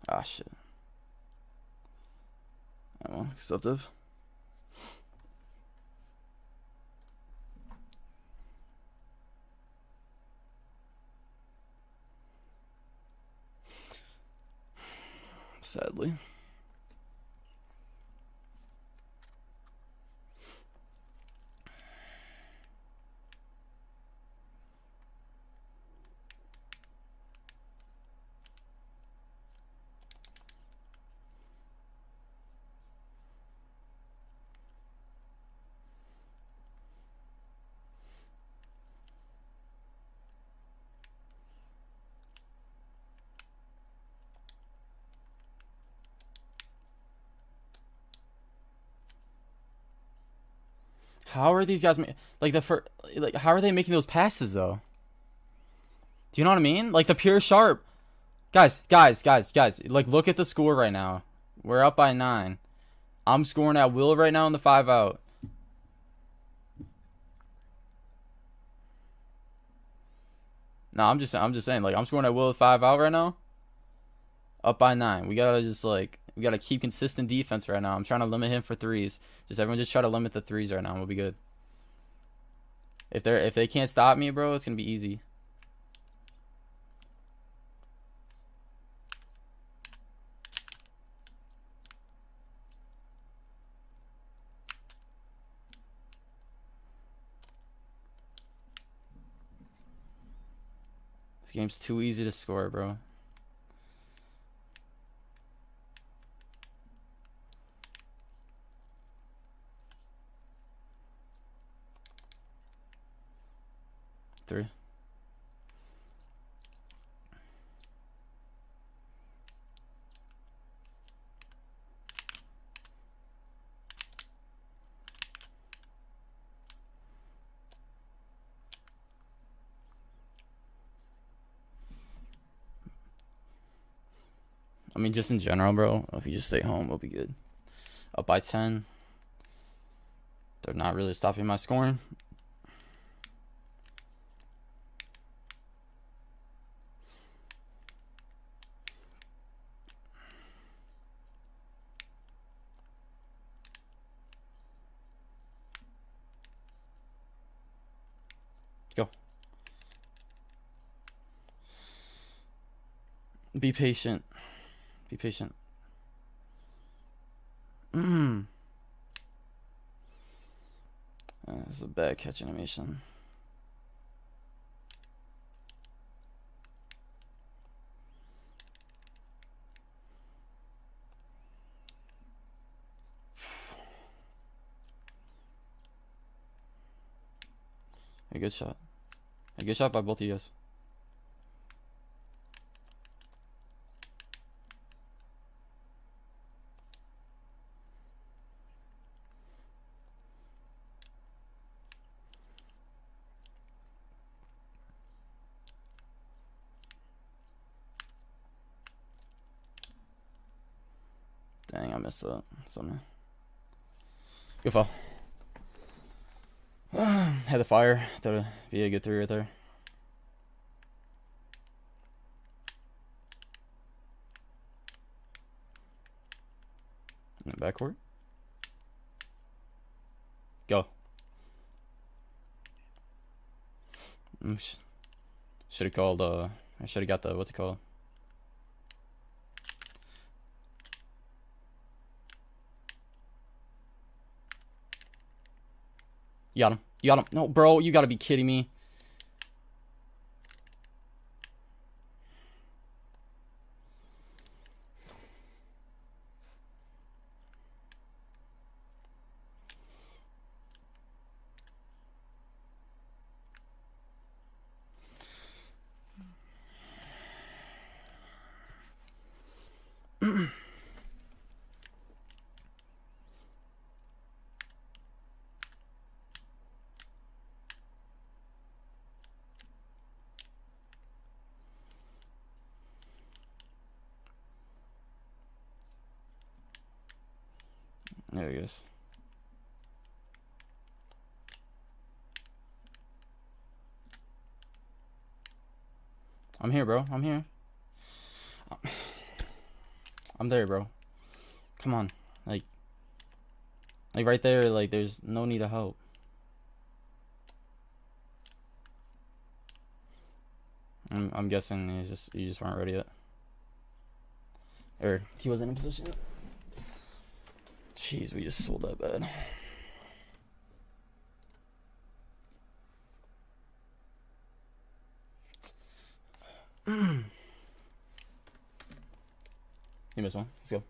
Ah, shit. That one, acceptive. Sadly. How are these guys like the first, like how are they making those passes though? Do you know what I mean? Like the pure sharp guys, guys, guys, guys. Like look at the score right now. We're up by nine. I'm scoring at will right now in the five out. No, I'm just I'm just saying like I'm scoring at will five out right now. Up by nine. We gotta just like. We got to keep consistent defense right now. I'm trying to limit him for threes. Just everyone just try to limit the threes right now. We'll be good. If they're if they can't stop me, bro, it's going to be easy. This game's too easy to score, bro. Three. I mean, just in general, bro. If you just stay home, we'll be good. Up by ten. They're not really stopping my scoring. Be patient. Be patient. uh, this is a bad catch animation. A good shot. A good shot by both of you guys. Dang, I missed that. Something. Good foul. Had a fire. That would be a good three right there. Backward. Go. Should have called. Uh, I should have got the what's it called. You got him. You got him. No, bro, you got to be kidding me. There he goes. I'm here, bro. I'm here. I'm there, bro. Come on. Like, like right there, like there's no need to help. I'm, I'm guessing he's just, you just weren't ready yet. Or he wasn't in position. Jeez, we just sold that bad. You missed one. Let's go.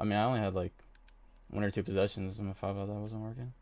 I mean, I only had like one or two possessions in my five out that wasn't working.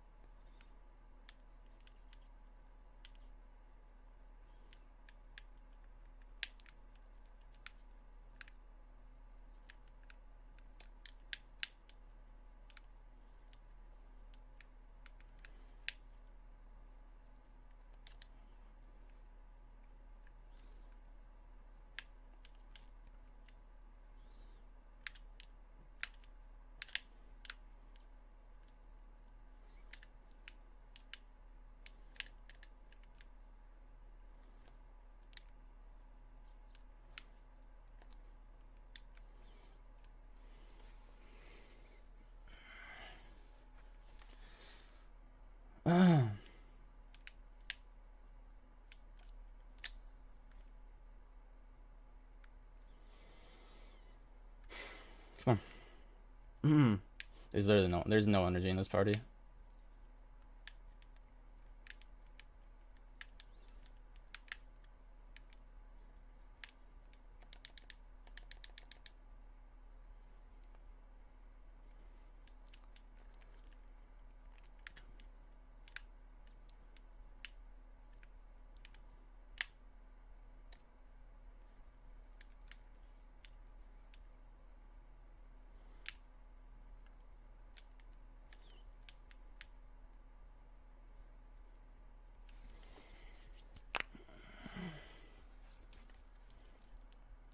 Come on. Is there no? There's no energy in this party.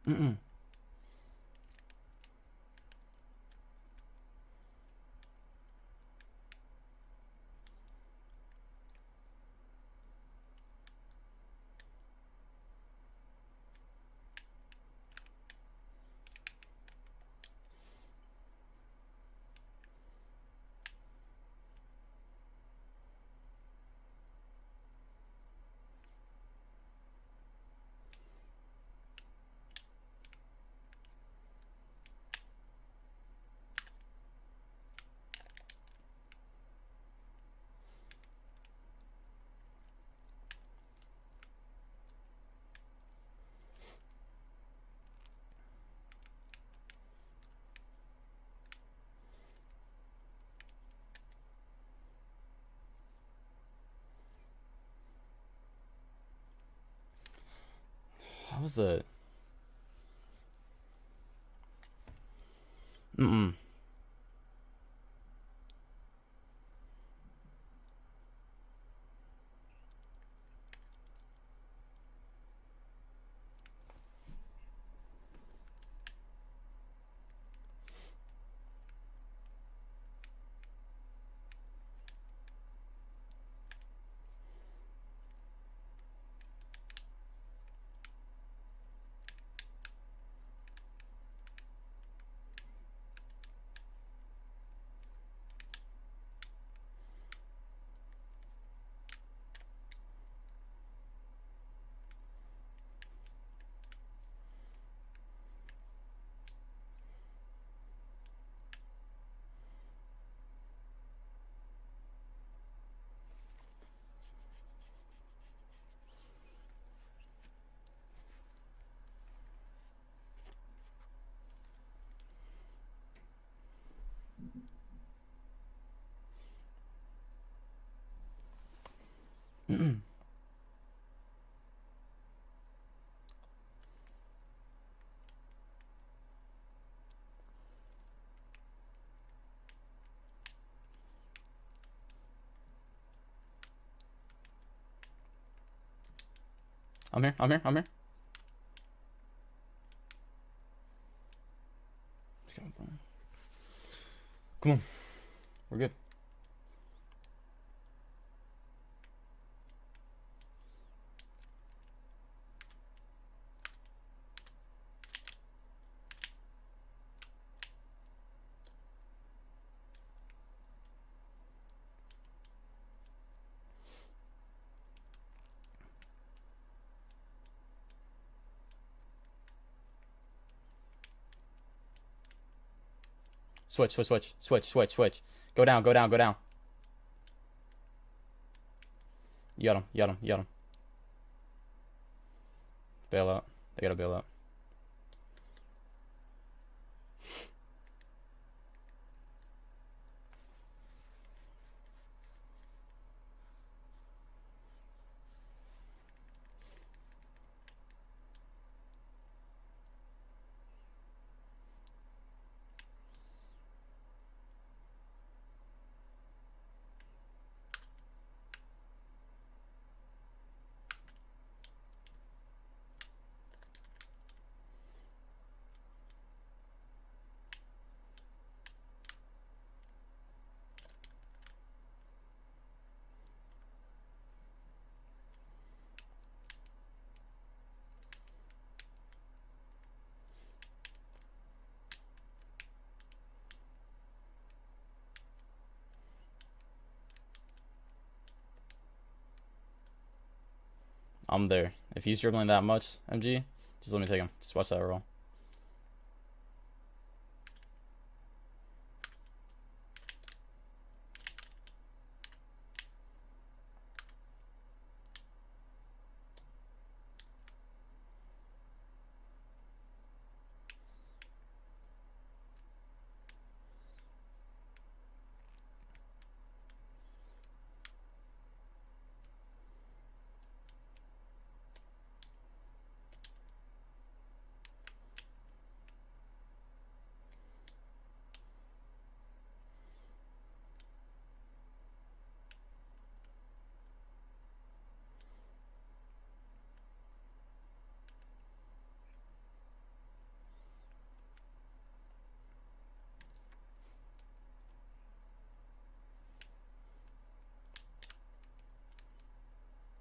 Mm-mm. was that? Mm-mm. I'm here, I'm here, I'm here. Come on. We're good. Switch, switch, switch, switch, switch, switch. Go down, go down, go down. You got him, you got him, you got him. Bail out. They gotta bail out. I'm there. If he's dribbling that much, M G, just let me take him. Just watch that roll.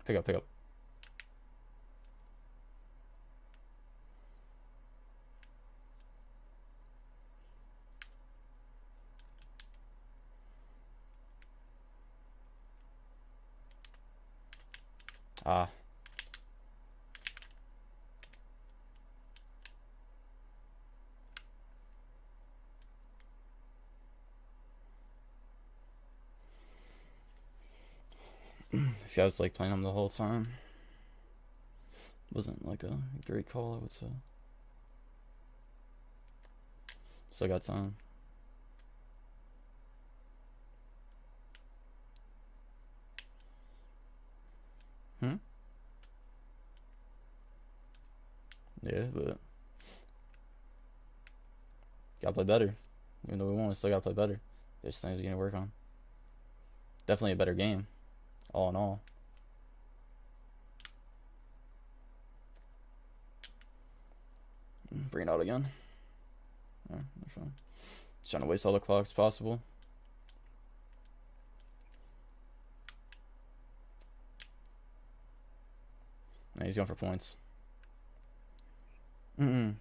Pick up, pick up. Ah. This guy was like playing him the whole time. Wasn't like a great call, I would say. Still got time. Hmm? Gotta play better. Even though we won, we still gotta play better. There's things we gotta work on. Definitely a better game, all in all. Bring it out again. Yeah, just trying to waste all the clocks possible. Nah, he's going for points. Mm-mm.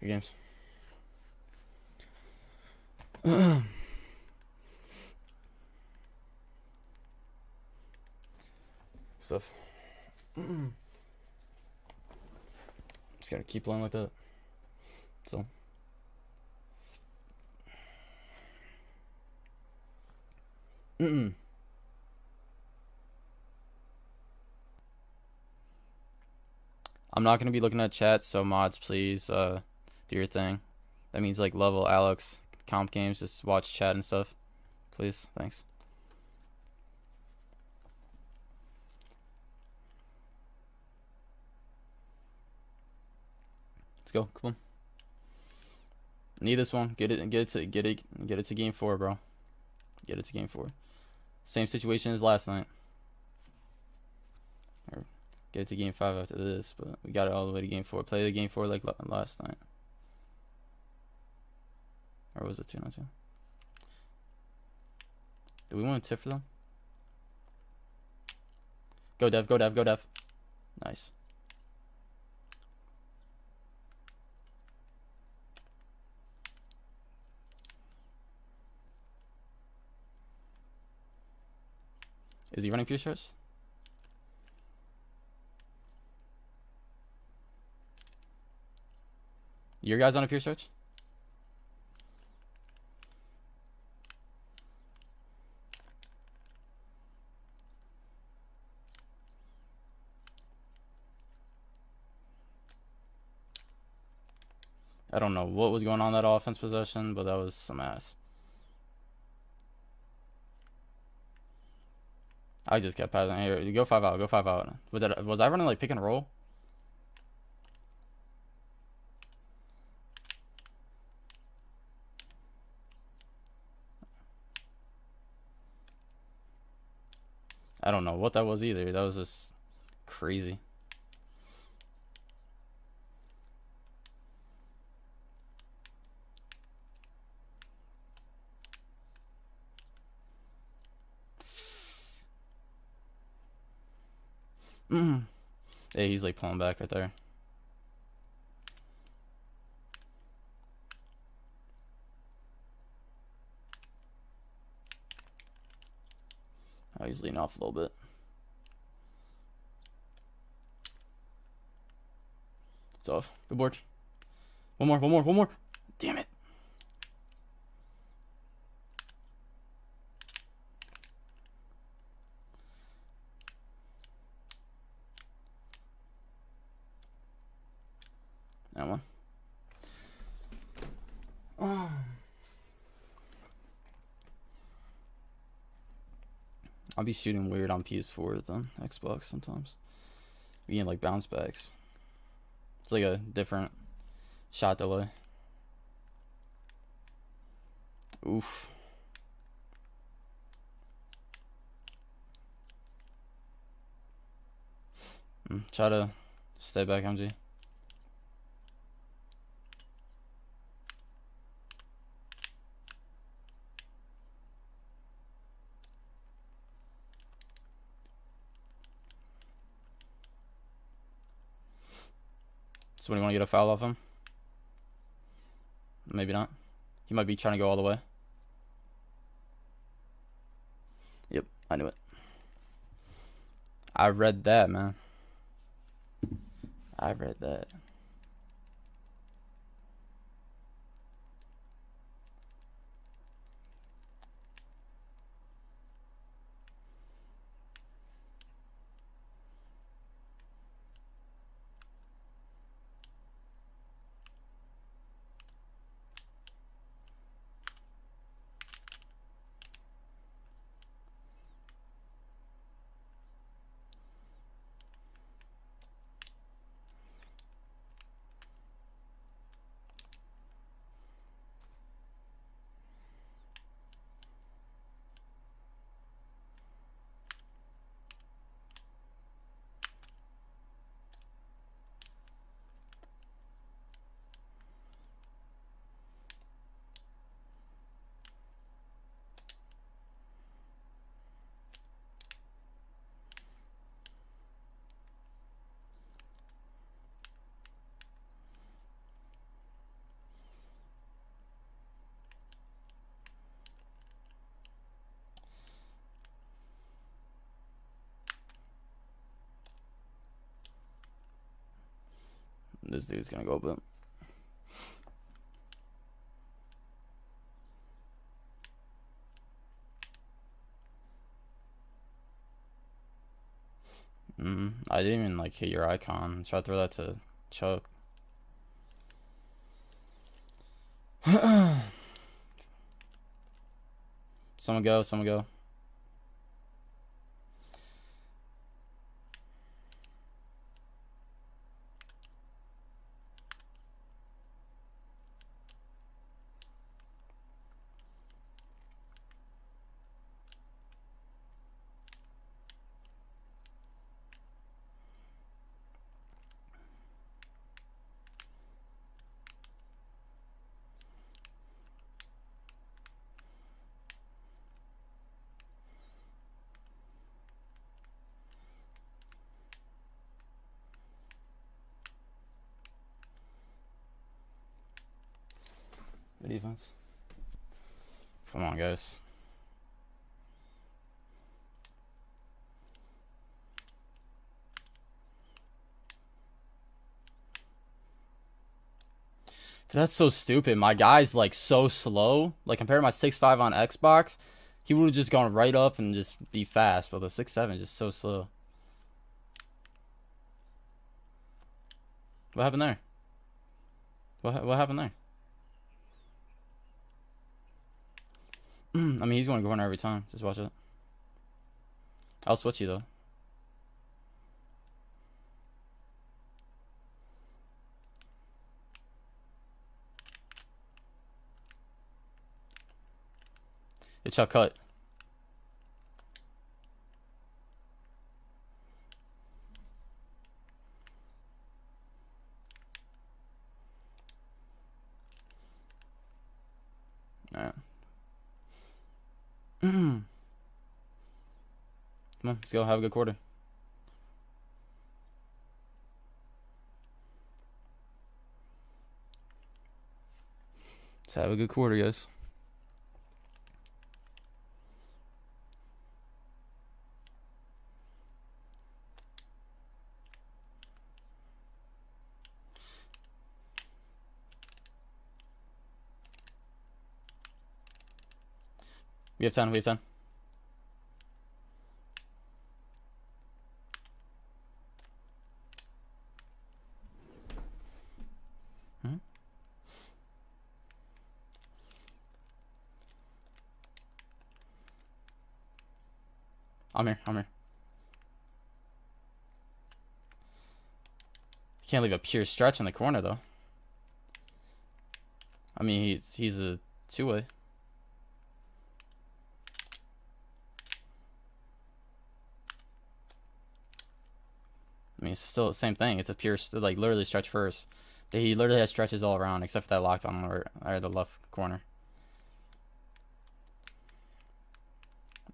Good games. Stuff. Just gotta keep playing like that. So. Mm-mm. I'm not gonna be looking at chat, so mods, please. Uh. Do your thing. That means like level Alex comp games. Just watch chat and stuff, please. Thanks. Let's go. Come on. Need this one. Get it and get it to get it get it to game four, bro. Get it to game four. Same situation as last night. Or get it to game five after this, but we got it all the way to game four. Play the game four like last night. Or was it two nine two? Do we want a tip for them? Go Dev, go Dev, go Dev. Nice. Is he running P-shirts? Your guys on a pure search? I don't know what was going on that offense possession, but that was some ass. I just kept passing. Here, go five out. Go five out. Was that? Was I running like pick and roll? I don't know what that was either. That was just crazy. Mm. Yeah, he's like pulling back right there. He's leaning off a little bit. It's off. Good board. One more, one more, one more. Damn it. That one. Oh. I'll be shooting weird on P S four than Xbox sometimes. We get like bounce backs. It's like a different shot delay. Oof. Mm, try to stay back, M G. Somebody want to get a foul off him? Maybe not. He might be trying to go all the way. Yep, I knew it. I read that, man. I read that. This dude's gonna go boom. Mm, I didn't even like hit your icon. Try to throw that to Chuck. Someone go, someone go. Defense. Come on, guys. Dude, that's so stupid. My guy's like so slow. Like compared to my six five on Xbox, he would have just gone right up and just be fast. But the six seven is just so slow. What happened there? What what happened there? I mean, he's going to corner every time. Just watch it. I'll switch you, though. It shall cut. All right. Come on, let's go. Have a good quarter. Let's have a good quarter, guys. We have ten, we have ten. Hmm? I'm here, I'm here. Can't leave a pure stretch in the corner, though. I mean, he's, he's a two-way. I mean, it's still the same thing. It's a pure, like, literally stretch first. He literally has stretches all around, except for that locked on or, or the left corner.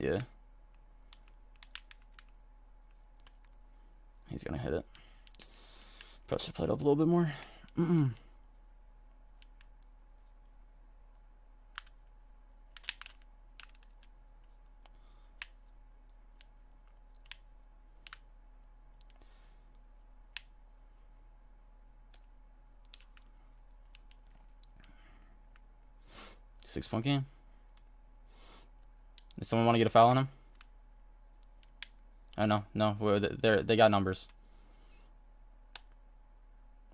Yeah. He's going to hit it. Probably should play it up a little bit more. Mm-mm. Six point game. Does someone want to get a foul on him? I don't know. No, they they got numbers.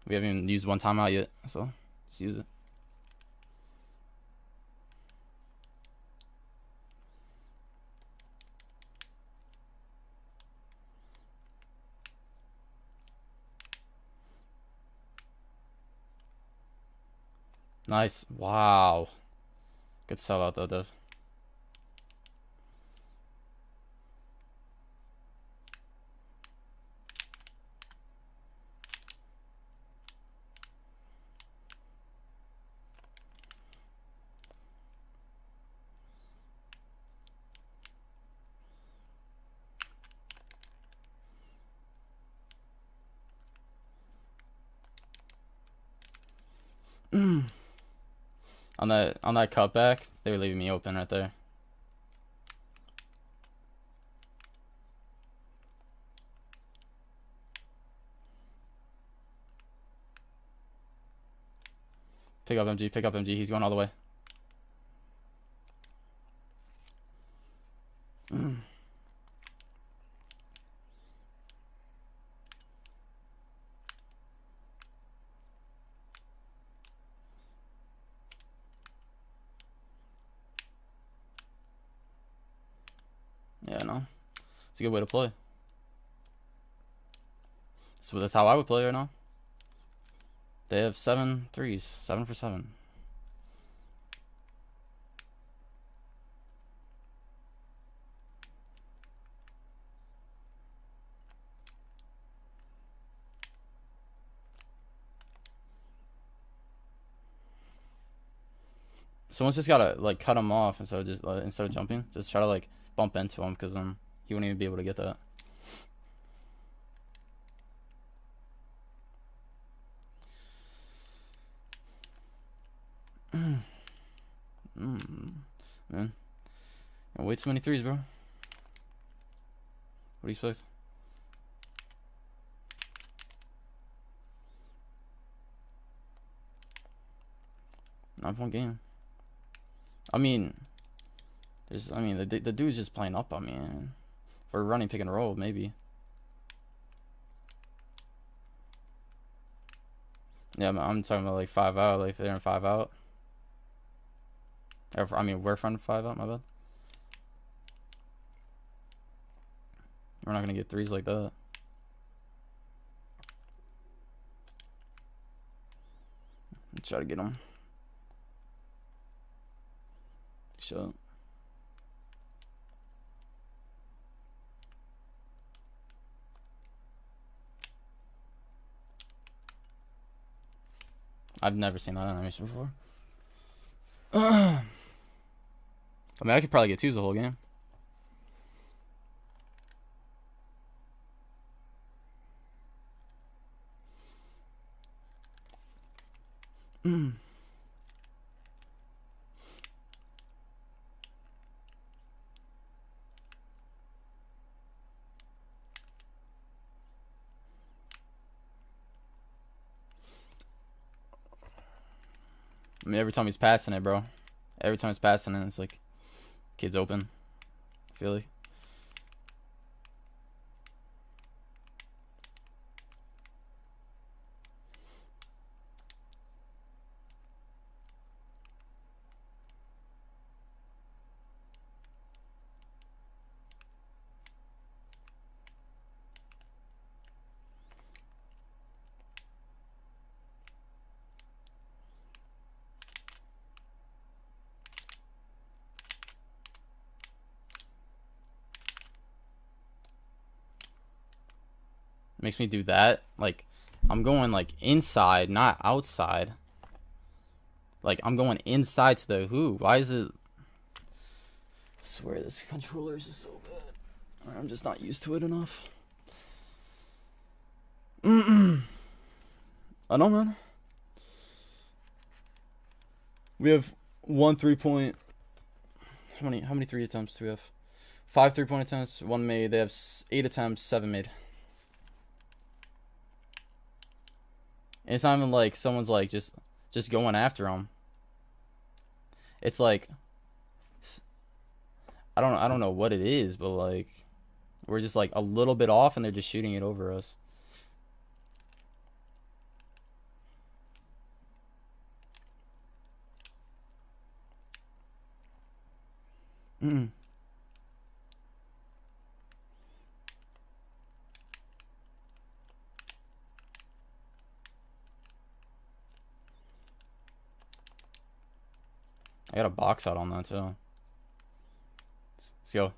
We haven't even used one timeout yet, so let's use it. Nice. Wow. Good sellout though, Dev. Mm. On that on that cutback, they were leaving me open right there. Pick up M G, pick up M G. He's going all the way. Yeah, no. It's a good way to play. So that's how I would play right now. They have seven threes, seven for seven. Someone's just gotta like cut him off instead of just uh, instead of jumping, just try to like bump into him, because then he wouldn't even be able to get that. Mm, man, way too many threes, bro. What do you expect? Nine point game. I mean, there's. I mean, the the dude's just playing up on me. For running pick and roll, maybe. Yeah, I'm, I'm talking about like five out, like they're in five out. I mean, we're front five out, my bad. We're not going to get threes like that. Let's try to get them. So. I've never seen that animation before. I mean, I could probably get twos the whole game. I mean, every time he's passing it, bro. Every time he's passing it, it's like, kid's open. I feel like. Makes me do that. Like, I'm going like inside, not outside. Like, I'm going inside to the hoop. Why is it? I swear this controller is just so bad. I'm just not used to it enough. I know, man. We have one three point. How many? How many three attempts do we have? Five three point attempts. One made. They have eight attempts. Seven made. And it's not even like someone's like just just going after him. It's like I don't I don't know what it is, but like we're just like a little bit off and they're just shooting it over us. Mm-mm. I got a box out on that, too. Let's go.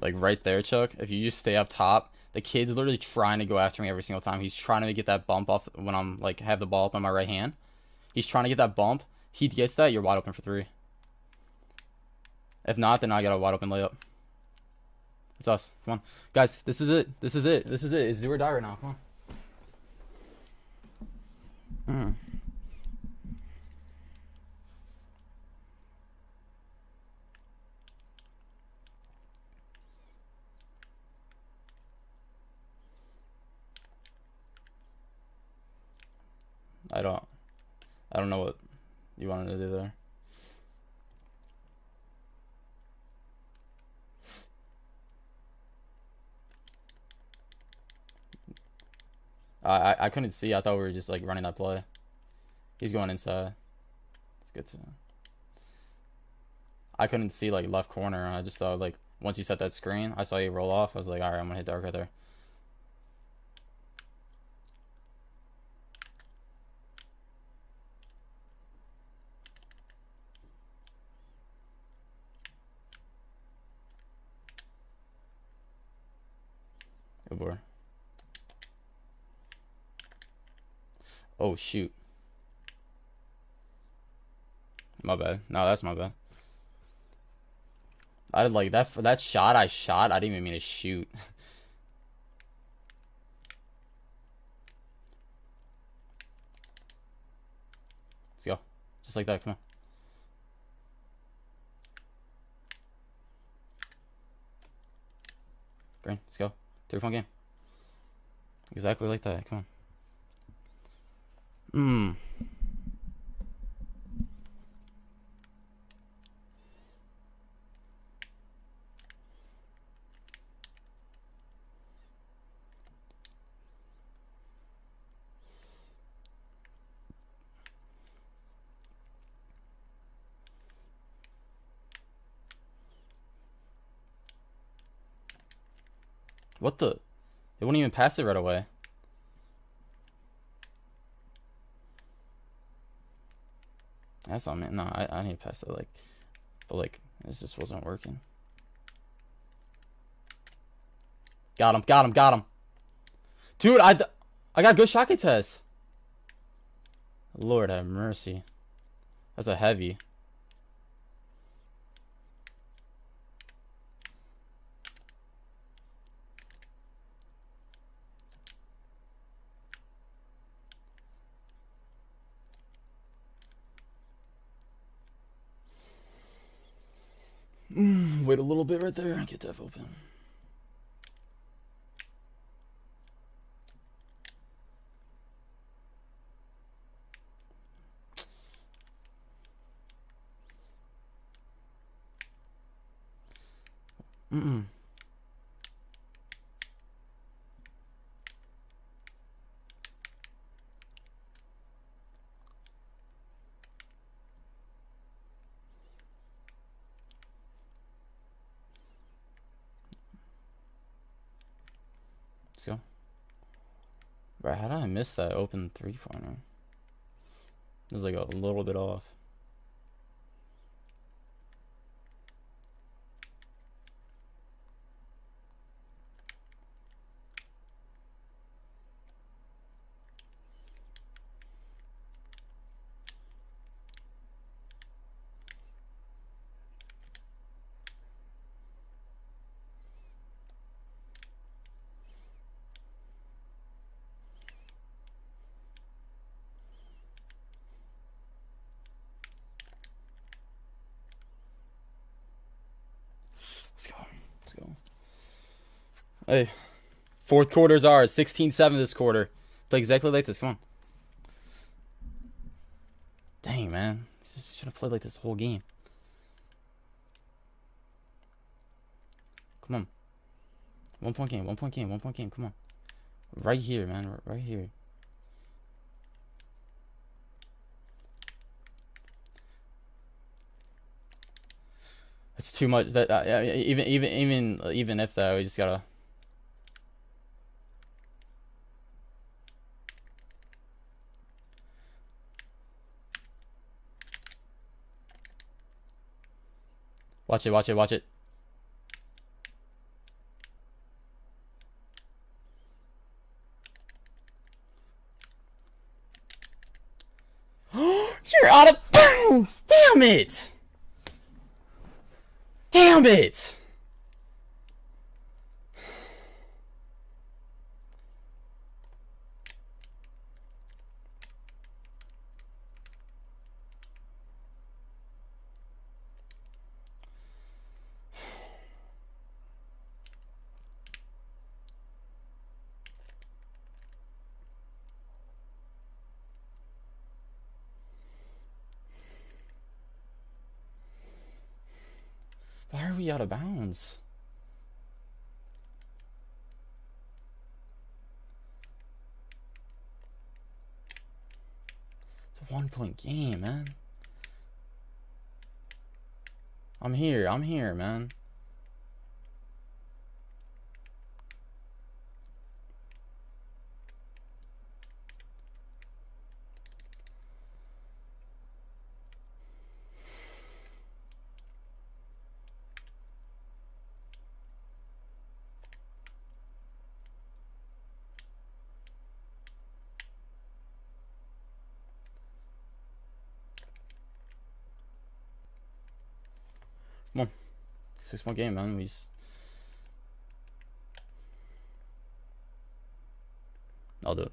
Like, right there, Chuck. If you just stay up top, the kid's literally trying to go after me every single time. He's trying to get that bump off when I'm, like, have the ball up on my right hand. He's trying to get that bump. He gets that, you're wide open for three. If not, then I got a wide open layup. It's us. Come on. Guys, this is it. This is it. This is it. It's do or die right now. Come on. Mm. I don't I don't know what you wanted to do there. I, I couldn't see. I thought we were just like running that play. He's going inside. It's good to. I couldn't see like left corner. I just thought like once you set that screen, I saw you roll off. I was like, all right, I'm gonna hit dark right there. Good boy. Oh, shoot. My bad. No, that's my bad. I did like that. For that shot I shot, I didn't even mean to shoot. Let's go. Just like that. Come on. Green. Let's go. Three-point game. Exactly like that. Come on. Hmm. What the? They wouldn't even pass it right away. That's all, man. No, I, I need to pass it, like, but, like, this just wasn't working. Got him, got him, got him. Dude, I, I got good shot contest. Lord have mercy. That's a heavy. Wait a little bit right there. Get that open. Mm-mm. Let's go. Bro, how did I miss that open three-pointer? It was like a little bit off. Hey, fourth quarter's ours. sixteen seven this quarter. Play exactly like this. Come on. Dang, man. You should have played like this the whole game. Come on. One point game. One point game. One point game. Come on. Right here, man. Right here. It's too much. That uh, even even even even if that, we just gotta. Watch it, watch it, watch it. You're out of bounds! Damn it! Damn it! we out of bounds? It's a one-point game, man. I'm here. I'm here, man. Come on. Six more game, man. We just... I'll do it.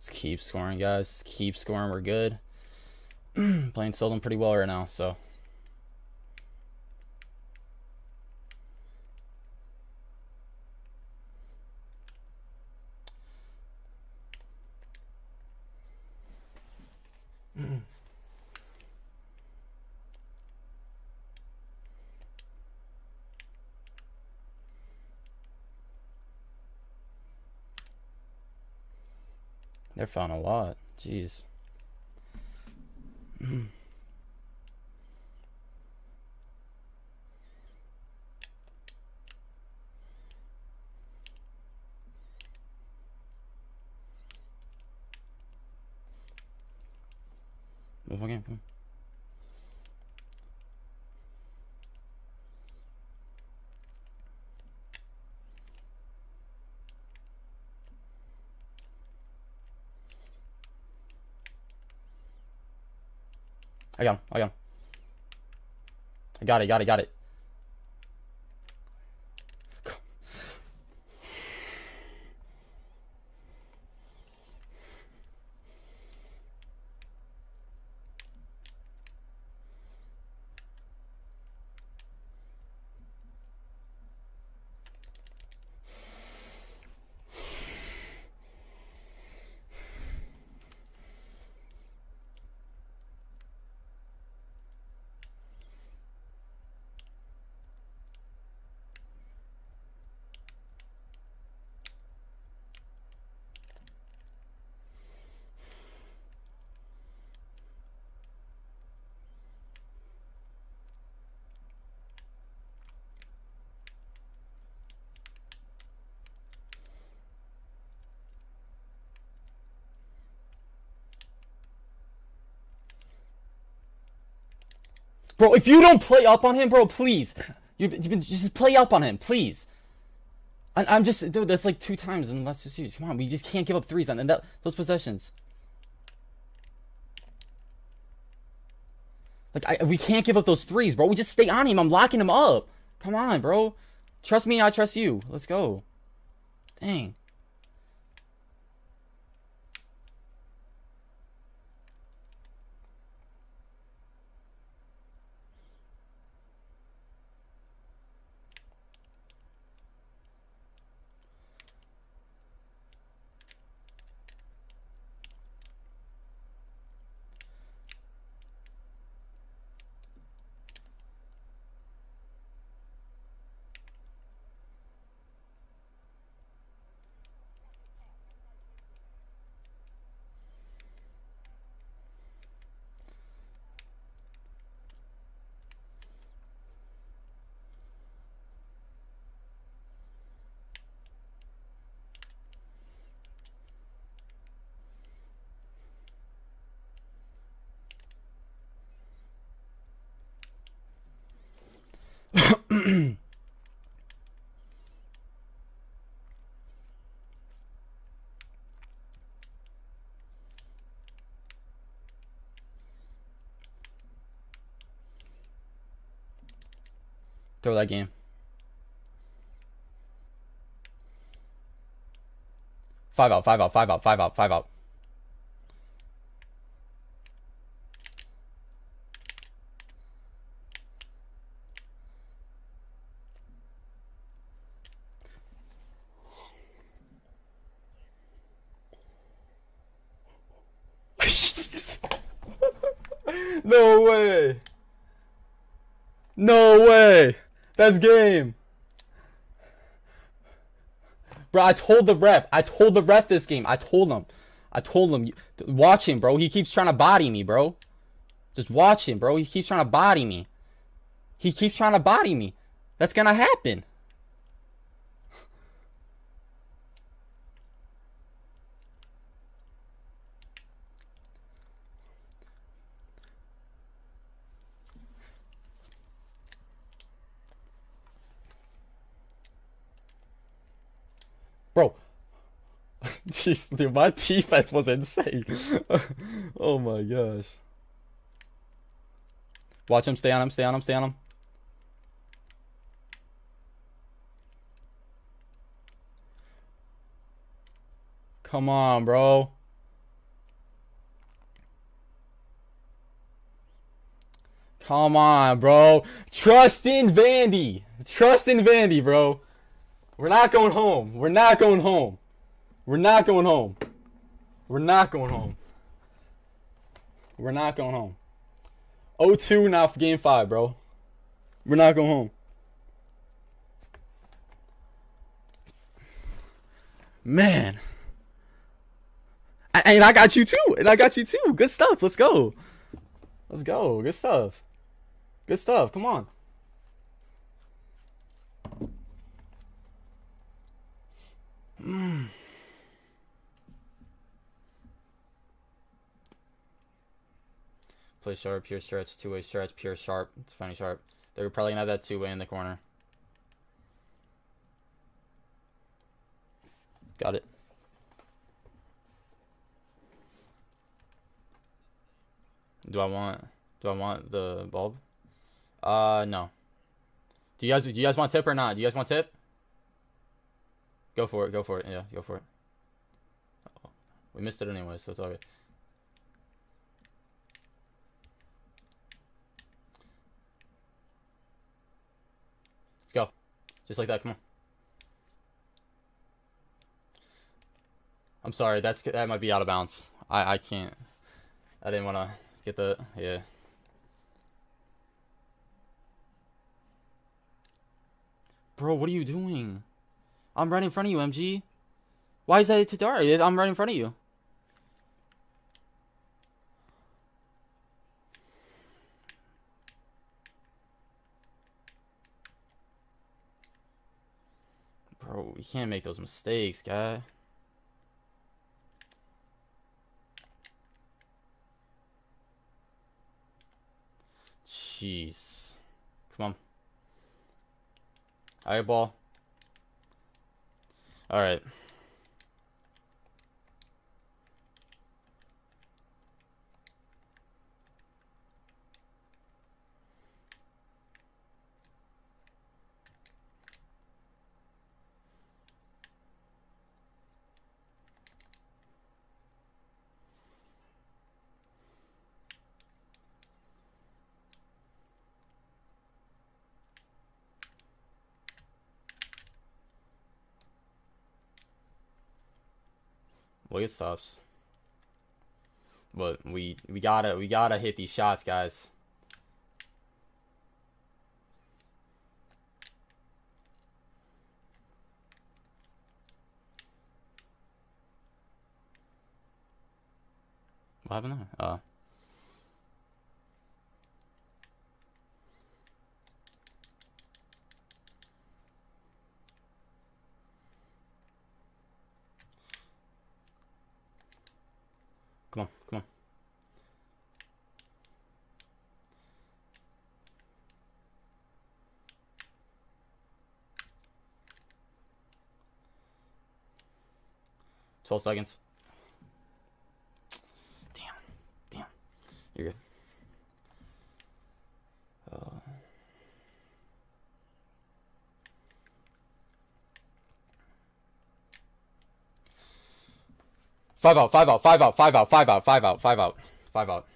Just keep scoring, guys. Just keep scoring. We're good. Playing Seldon pretty well right now, so. They're found a lot. Jeez. Move again. Come on. I got him, I got him. I got it, got it, got it. Bro, if you don't play up on him, bro, please. You, you just play up on him, please. I, I'm just, dude, that's like two times in the last two series. Come on, we just can't give up threes on and that, those possessions. Like, I, we can't give up those threes, bro. We just stay on him. I'm locking him up. Come on, bro. Trust me, I trust you. Let's go. Dang. throw that game. Five out, five out, five out, five out, five out. No way. No way. That's game. Bro, I told the ref. I told the ref this game. I told him. I told him. Watch him, bro. He keeps trying to body me, bro. Just watch him, bro. He keeps trying to body me. He keeps trying to body me. That's going to happen. Bro, jeez, dude, my defense was insane. Oh my gosh. Watch him, stay on him, stay on him, stay on him. Come on, bro. Come on, bro. Trust in Vandy. Trust in Vandy, bro. We're not going home. We're not going home. We're not going home. We're not going home. We're not going home. oh two now for game five, bro. We're not going home. Man. I, and I got you too. And I got you too. Good stuff. Let's go. Let's go. Good stuff. Good stuff. Come on. Mm. Play sharp, pure stretch, two-way stretch, pure sharp, it's funny sharp. They're probably gonna have that two-way in the corner. Got it. Do I want? Do I want the bulb? Uh, no. Do you guys? Do you guys want tip or not? Do you guys want tip? Go for it, go for it, yeah, go for it. Uh-oh. We missed it anyway, so it's all right. Let's go. Just like that, come on. I'm sorry, that's that might be out of bounds. I, I can't. I didn't want to get the, yeah. Bro, what are you doing? I'm right in front of you, M G. Why is that too dark? I'm right in front of you. Bro, we can't make those mistakes, guy. Jeez. Come on. All right, ball. All right. Well, it stops, but we we gotta we gotta hit these shots, guys. What happened there? Uh. Come on, come on. Twelve seconds. Damn, damn. You're good. Uh, Five out, five out, five out, five out, five out, five out, five out, five out.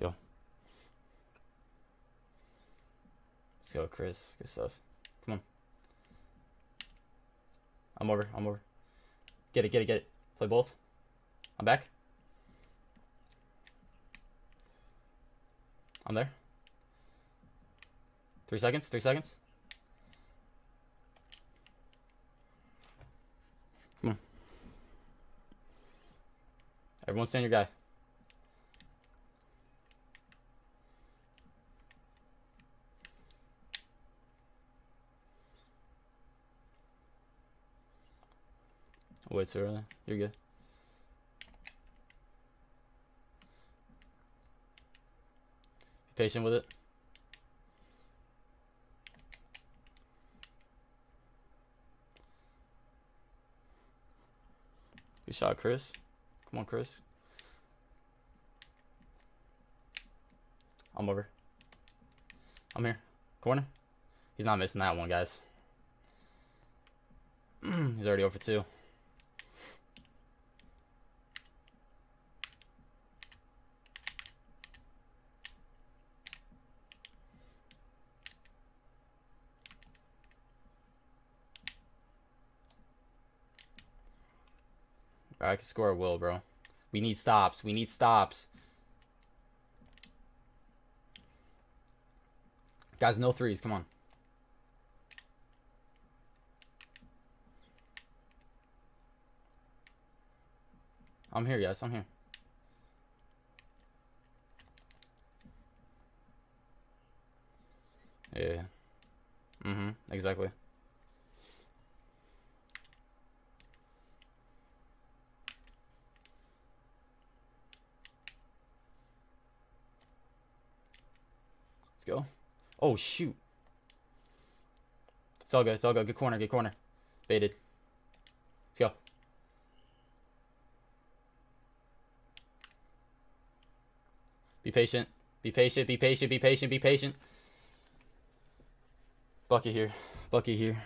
Deal. Let's go, Chris. Good stuff. Come on. I'm over. I'm over. Get it, get it, get it. Play both. I'm back. I'm there. Three seconds, three seconds. Come on. Everyone stand your guy. Wait, too early. You're good. Be patient with it. Good shot, Chris. Come on, Chris. I'm over. I'm here. Corner. He's not missing that one, guys. He's already over two. I can score a will, bro. We need stops. We need stops. Guys, no threes. Come on. I'm here, guys. I'm here. Yeah. Mm-hmm. Exactly. Go. Oh, shoot. It's all good. It's all good. Good corner. Good corner. Baited. Let's go. Be patient. Be patient. Be patient. Be patient. Be patient. Bucket here. Bucket here.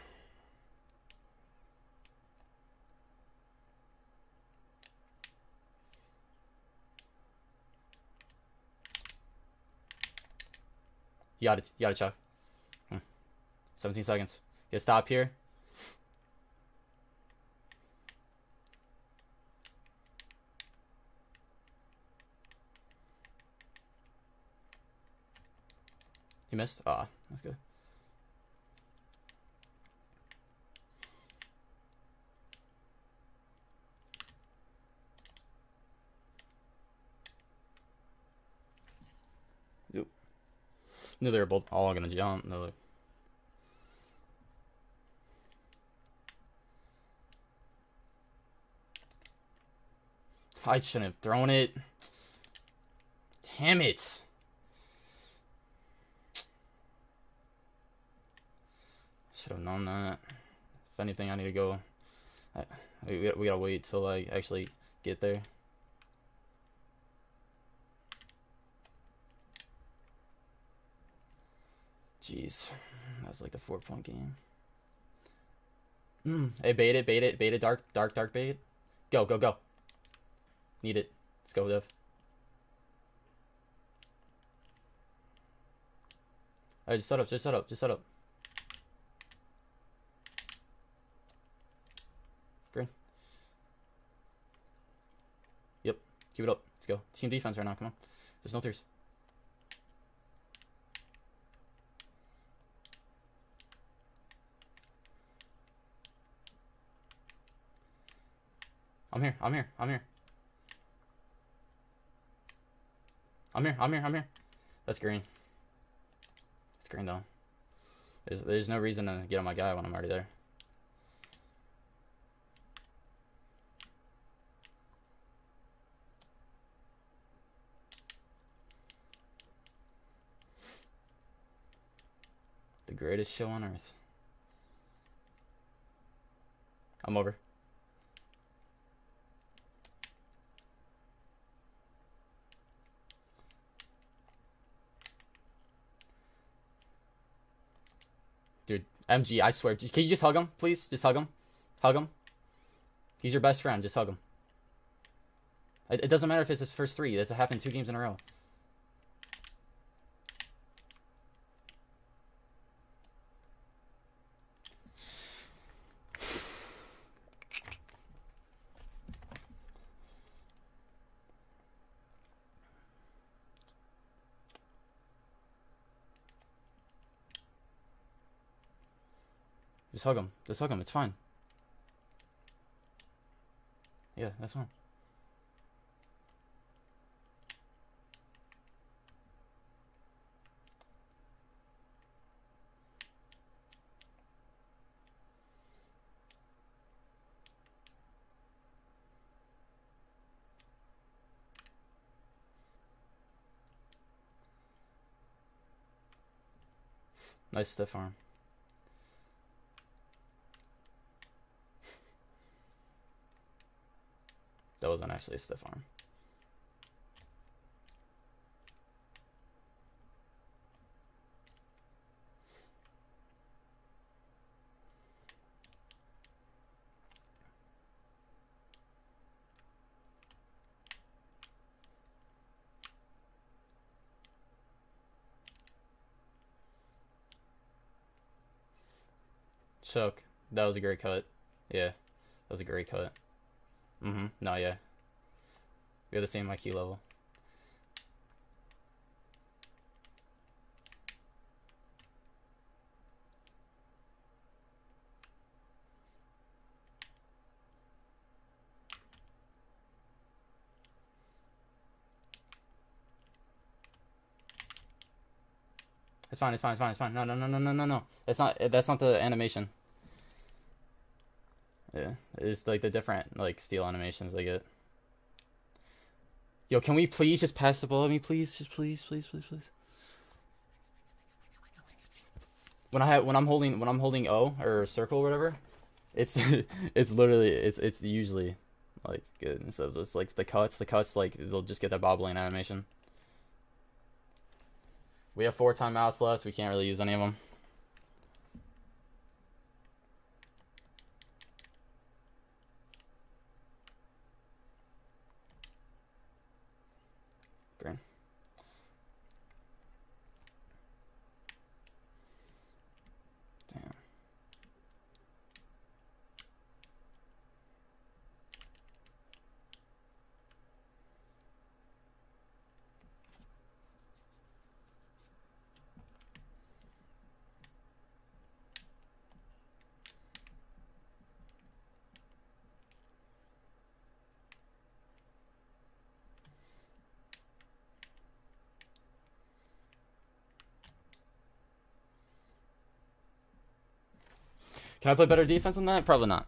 You got it. You got it, Chuck. Hmm. seventeen seconds. Get a stop here. He missed. Ah, oh, that's good. No, they're both all gonna jump. No, they're... I shouldn't have thrown it. Damn it! Should have known that. If anything, I need to go. I, we, we gotta wait till I actually get there. Jeez, that's like the four-point game. Mm. Hey, bait it, bait it, bait it, dark, dark, dark bait. Go, go, go. Need it. Let's go, Dev. All right, just set up, just set up, just set up. Green. Yep, keep it up. Let's go. Team defense right now, come on. There's no threes. I'm here. I'm here. I'm here. I'm here. I'm here. I'm here. That's green. It's green though. There's there's no reason to get on my guy when I'm already there. The greatest show on earth. I'm over. Dude, M G, I swear. Can you just hug him, please? Just hug him. Hug him. He's your best friend. Just hug him. It, it doesn't matter if it's his first three. That's happened two games in a row. Just hug him. Just hug him. It's fine. Yeah, that's fine. Nice stiff arm. That wasn't actually a stiff arm. Choke. That was a great cut. Yeah, that was a great cut. Mm-hmm. No, yeah. We have the same I Q level. It's fine, it's fine, it's fine, it's fine. No, no, no, no, no, no, no. That's not that's not the animation. Yeah, it's like the different like steel animations I get. Yo, can we please just pass the ball to me, please? Just please, please, please, please. When I have, when I'm holding when I'm holding O or circle or whatever, it's it's literally it's it's usually like good instead of just like the cuts, the cuts like they'll just get that bobbling animation. We have four timeouts left. We can't really use any of them. Can I play better defense than that? Probably not.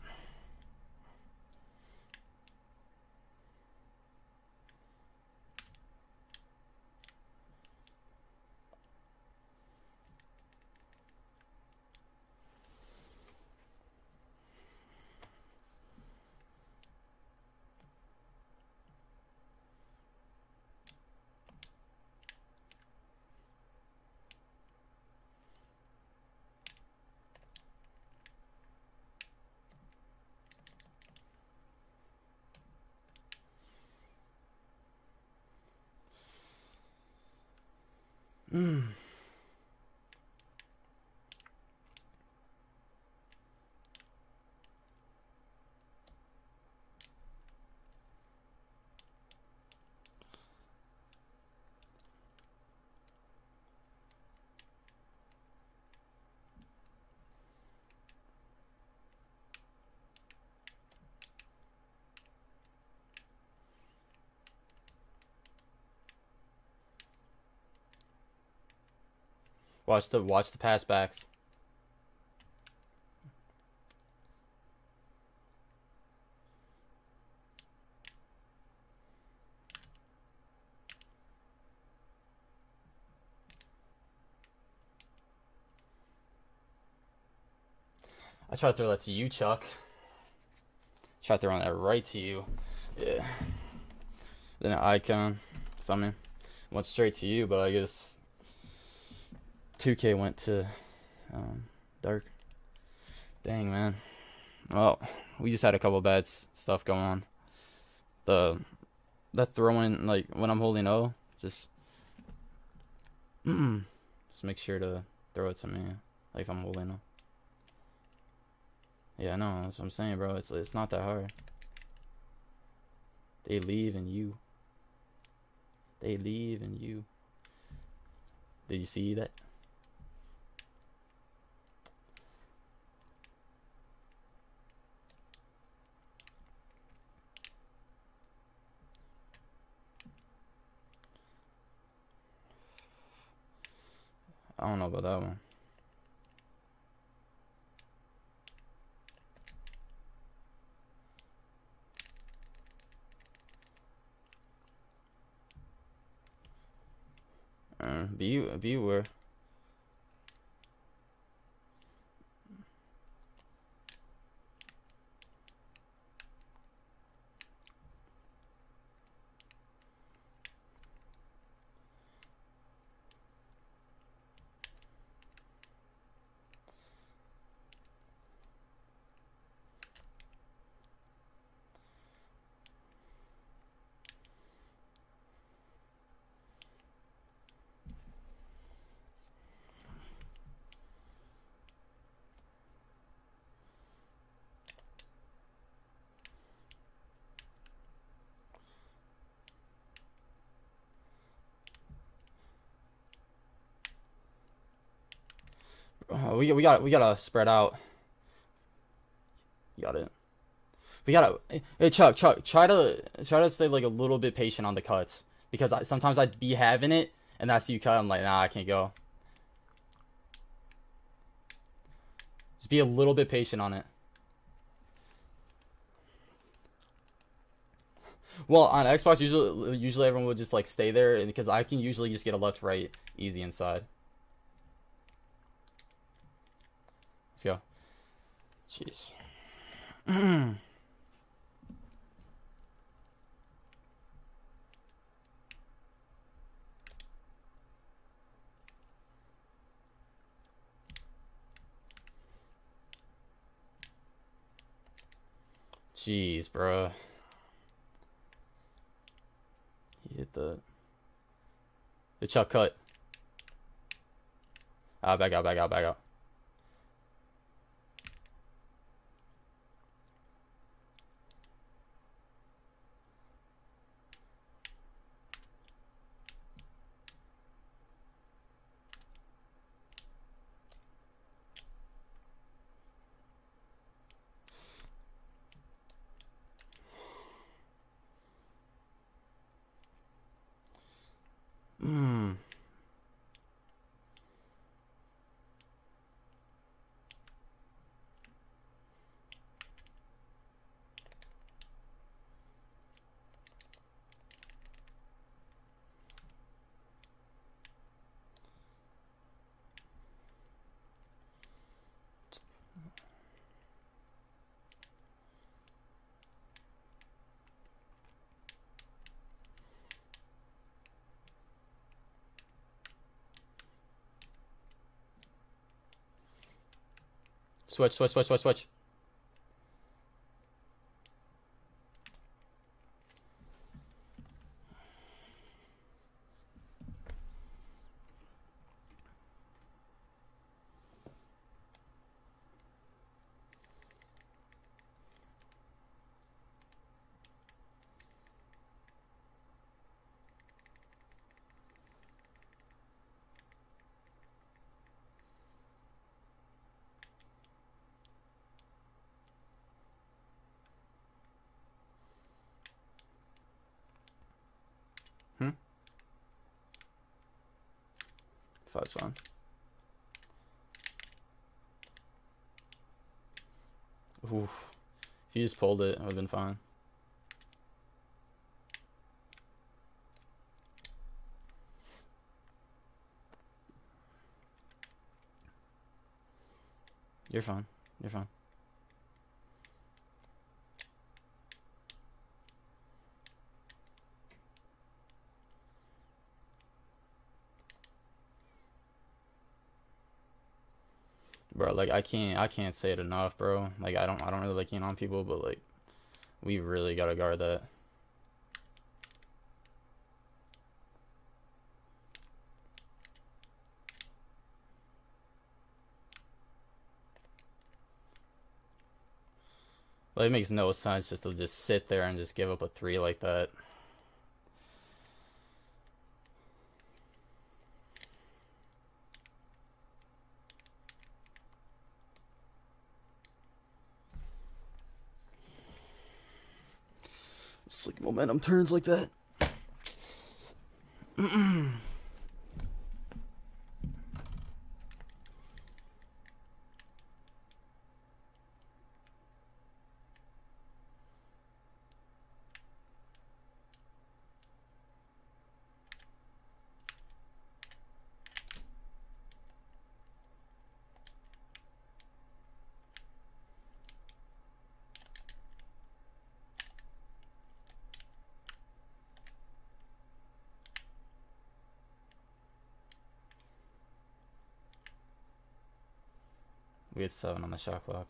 Mm. Watch the watch the pass backs. I try to throw that to you, Chuck. Try to throw that right to you. Yeah. Then an icon. So I mean, went straight to you, but I guess two K went to um, Dirk. Dang, man. Well, we just had a couple of bad stuff going on. The that throwing, like when I'm holding O, just just make sure to throw it to me, like if I'm holding O. Yeah, I know, that's what I'm saying, bro. It's it's not that hard. They leave and you. They leave and you. Did you see that? I don't know about that one. Uh, be beware. Uh, we we got we gotta spread out. You got it. We gotta. Hey Chuck, Chuck, try to try to stay like a little bit patient on the cuts, because I, sometimes I'd be having it and that's you cut. I'm like, nah, I can't go. Just be a little bit patient on it. Well, on Xbox, usually usually everyone would just like stay there, and because I can usually just get a left right easy inside. Let's go. Jeez. All Jeez, bro. He hit the the Chuck cut. Ah, back out, back out, back out. Switch, switch, switch, switch, switch. Hmm. First one. Oof. If you just pulled it, I would have been fine. You're fine. You're fine. Bro, like I can't I can't say it enough, bro. Like I don't I don't really like in on people, but like we really gotta guard that. Like, it makes no sense just to just sit there and just give up a three like that. Just like momentum turns like that. We had seven on the shot clock.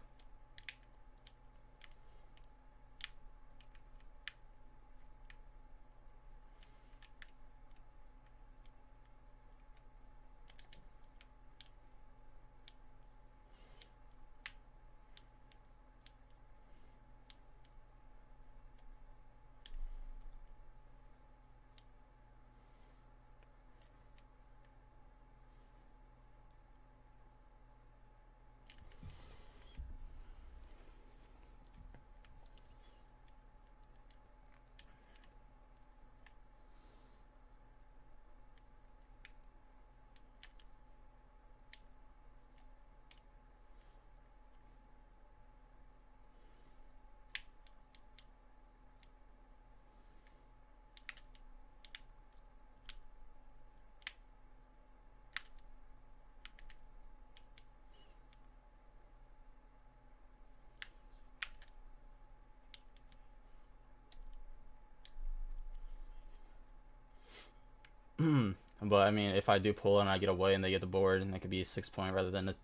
But, I mean, if I do pull and I get away and they get the board, and it could be a six-point rather than a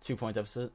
two-point deficit.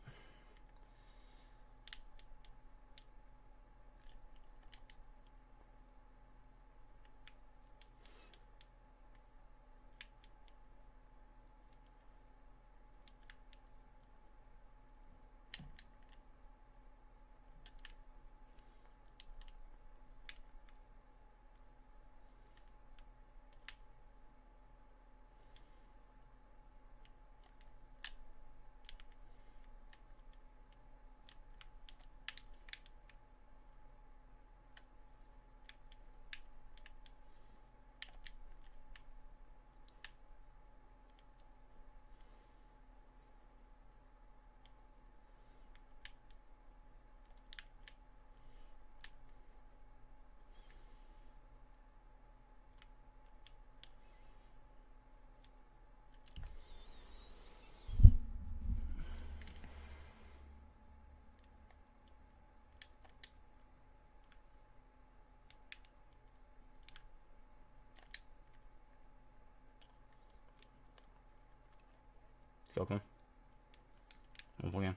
Go, come on. One more game.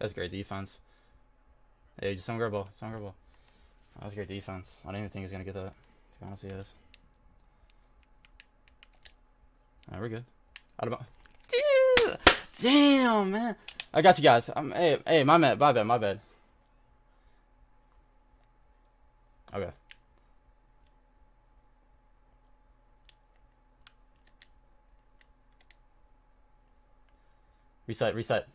That's great defense. Hey, just unguardable. It's unguardable. That's great defense. I don't even think he's going to get that. To be honest, he is. Alright, we're good. Out of bounds. Dude! Damn, man. I got you guys. I'm, hey, hey, my bad. My bad. My bad. Okay. Reset, reset.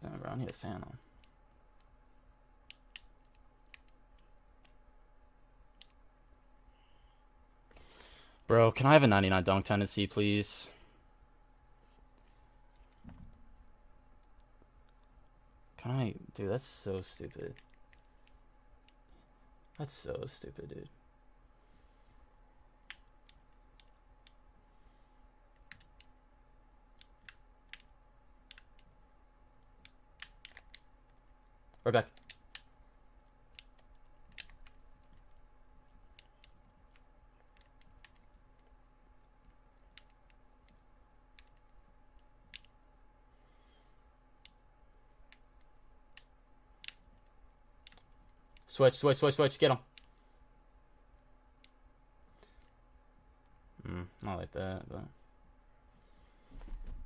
Damn, bro, I need a fan on. Bro, can I have a ninety-nine dunk tendency, please? Can I... Dude, that's so stupid. That's so stupid, dude. We're back. Switch, switch, switch, switch. Get him. Hmm, not like that, but...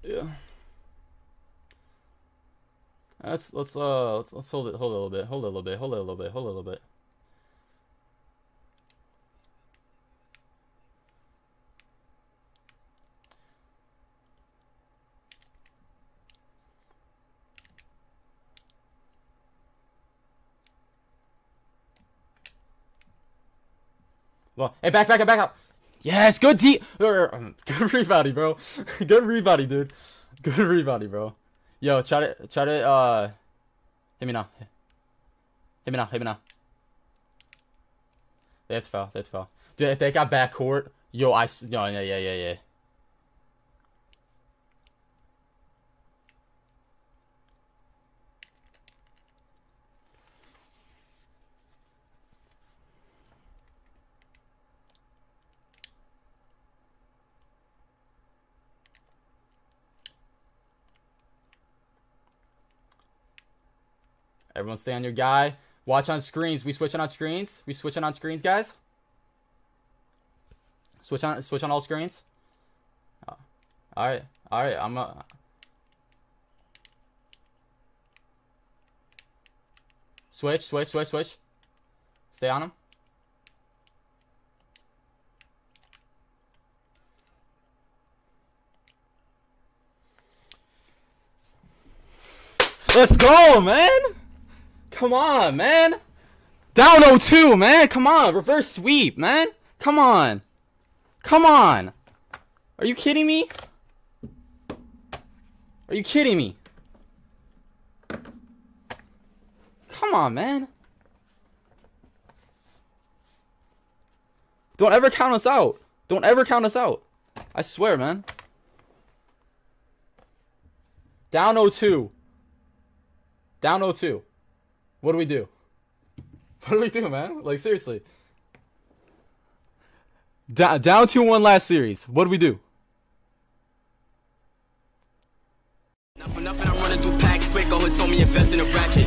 Yeah. Let's, let's, uh, let's, let's hold it, hold it a little bit, hold it a little bit, hold it a little bit, hold it a little bit. Well, hey, back, back up, back up. Yes, good D. Good rebounding, bro. Good rebounding, dude. Good rebounding, bro. Yo, try to, try to, uh, hit me now. Hit me now, hit me now. They have to foul, they have to foul. Dude, if they got backcourt, yo, I, no, yeah, yeah, yeah, yeah. Everyone stay on your guy. Watch on screens. We switching on screens. We switching on screens, guys. Switch on switch on all screens. Oh. Alright. Alright. I'm uh Switch, switch, switch, switch. Stay on him. Let's go, man! Come on, man. Down oh two, man. Come on. Reverse sweep, man. Come on. Come on. Are you kidding me? Are you kidding me? Come on, man. Don't ever count us out. Don't ever count us out. I swear, man. Down oh two. Down oh two. What do we do? What do we do, man? Like, seriously. Down two one last series. What do we do? Nothing, nothing. I'm running through packs quick. Oh, it told me invest in a ratchet.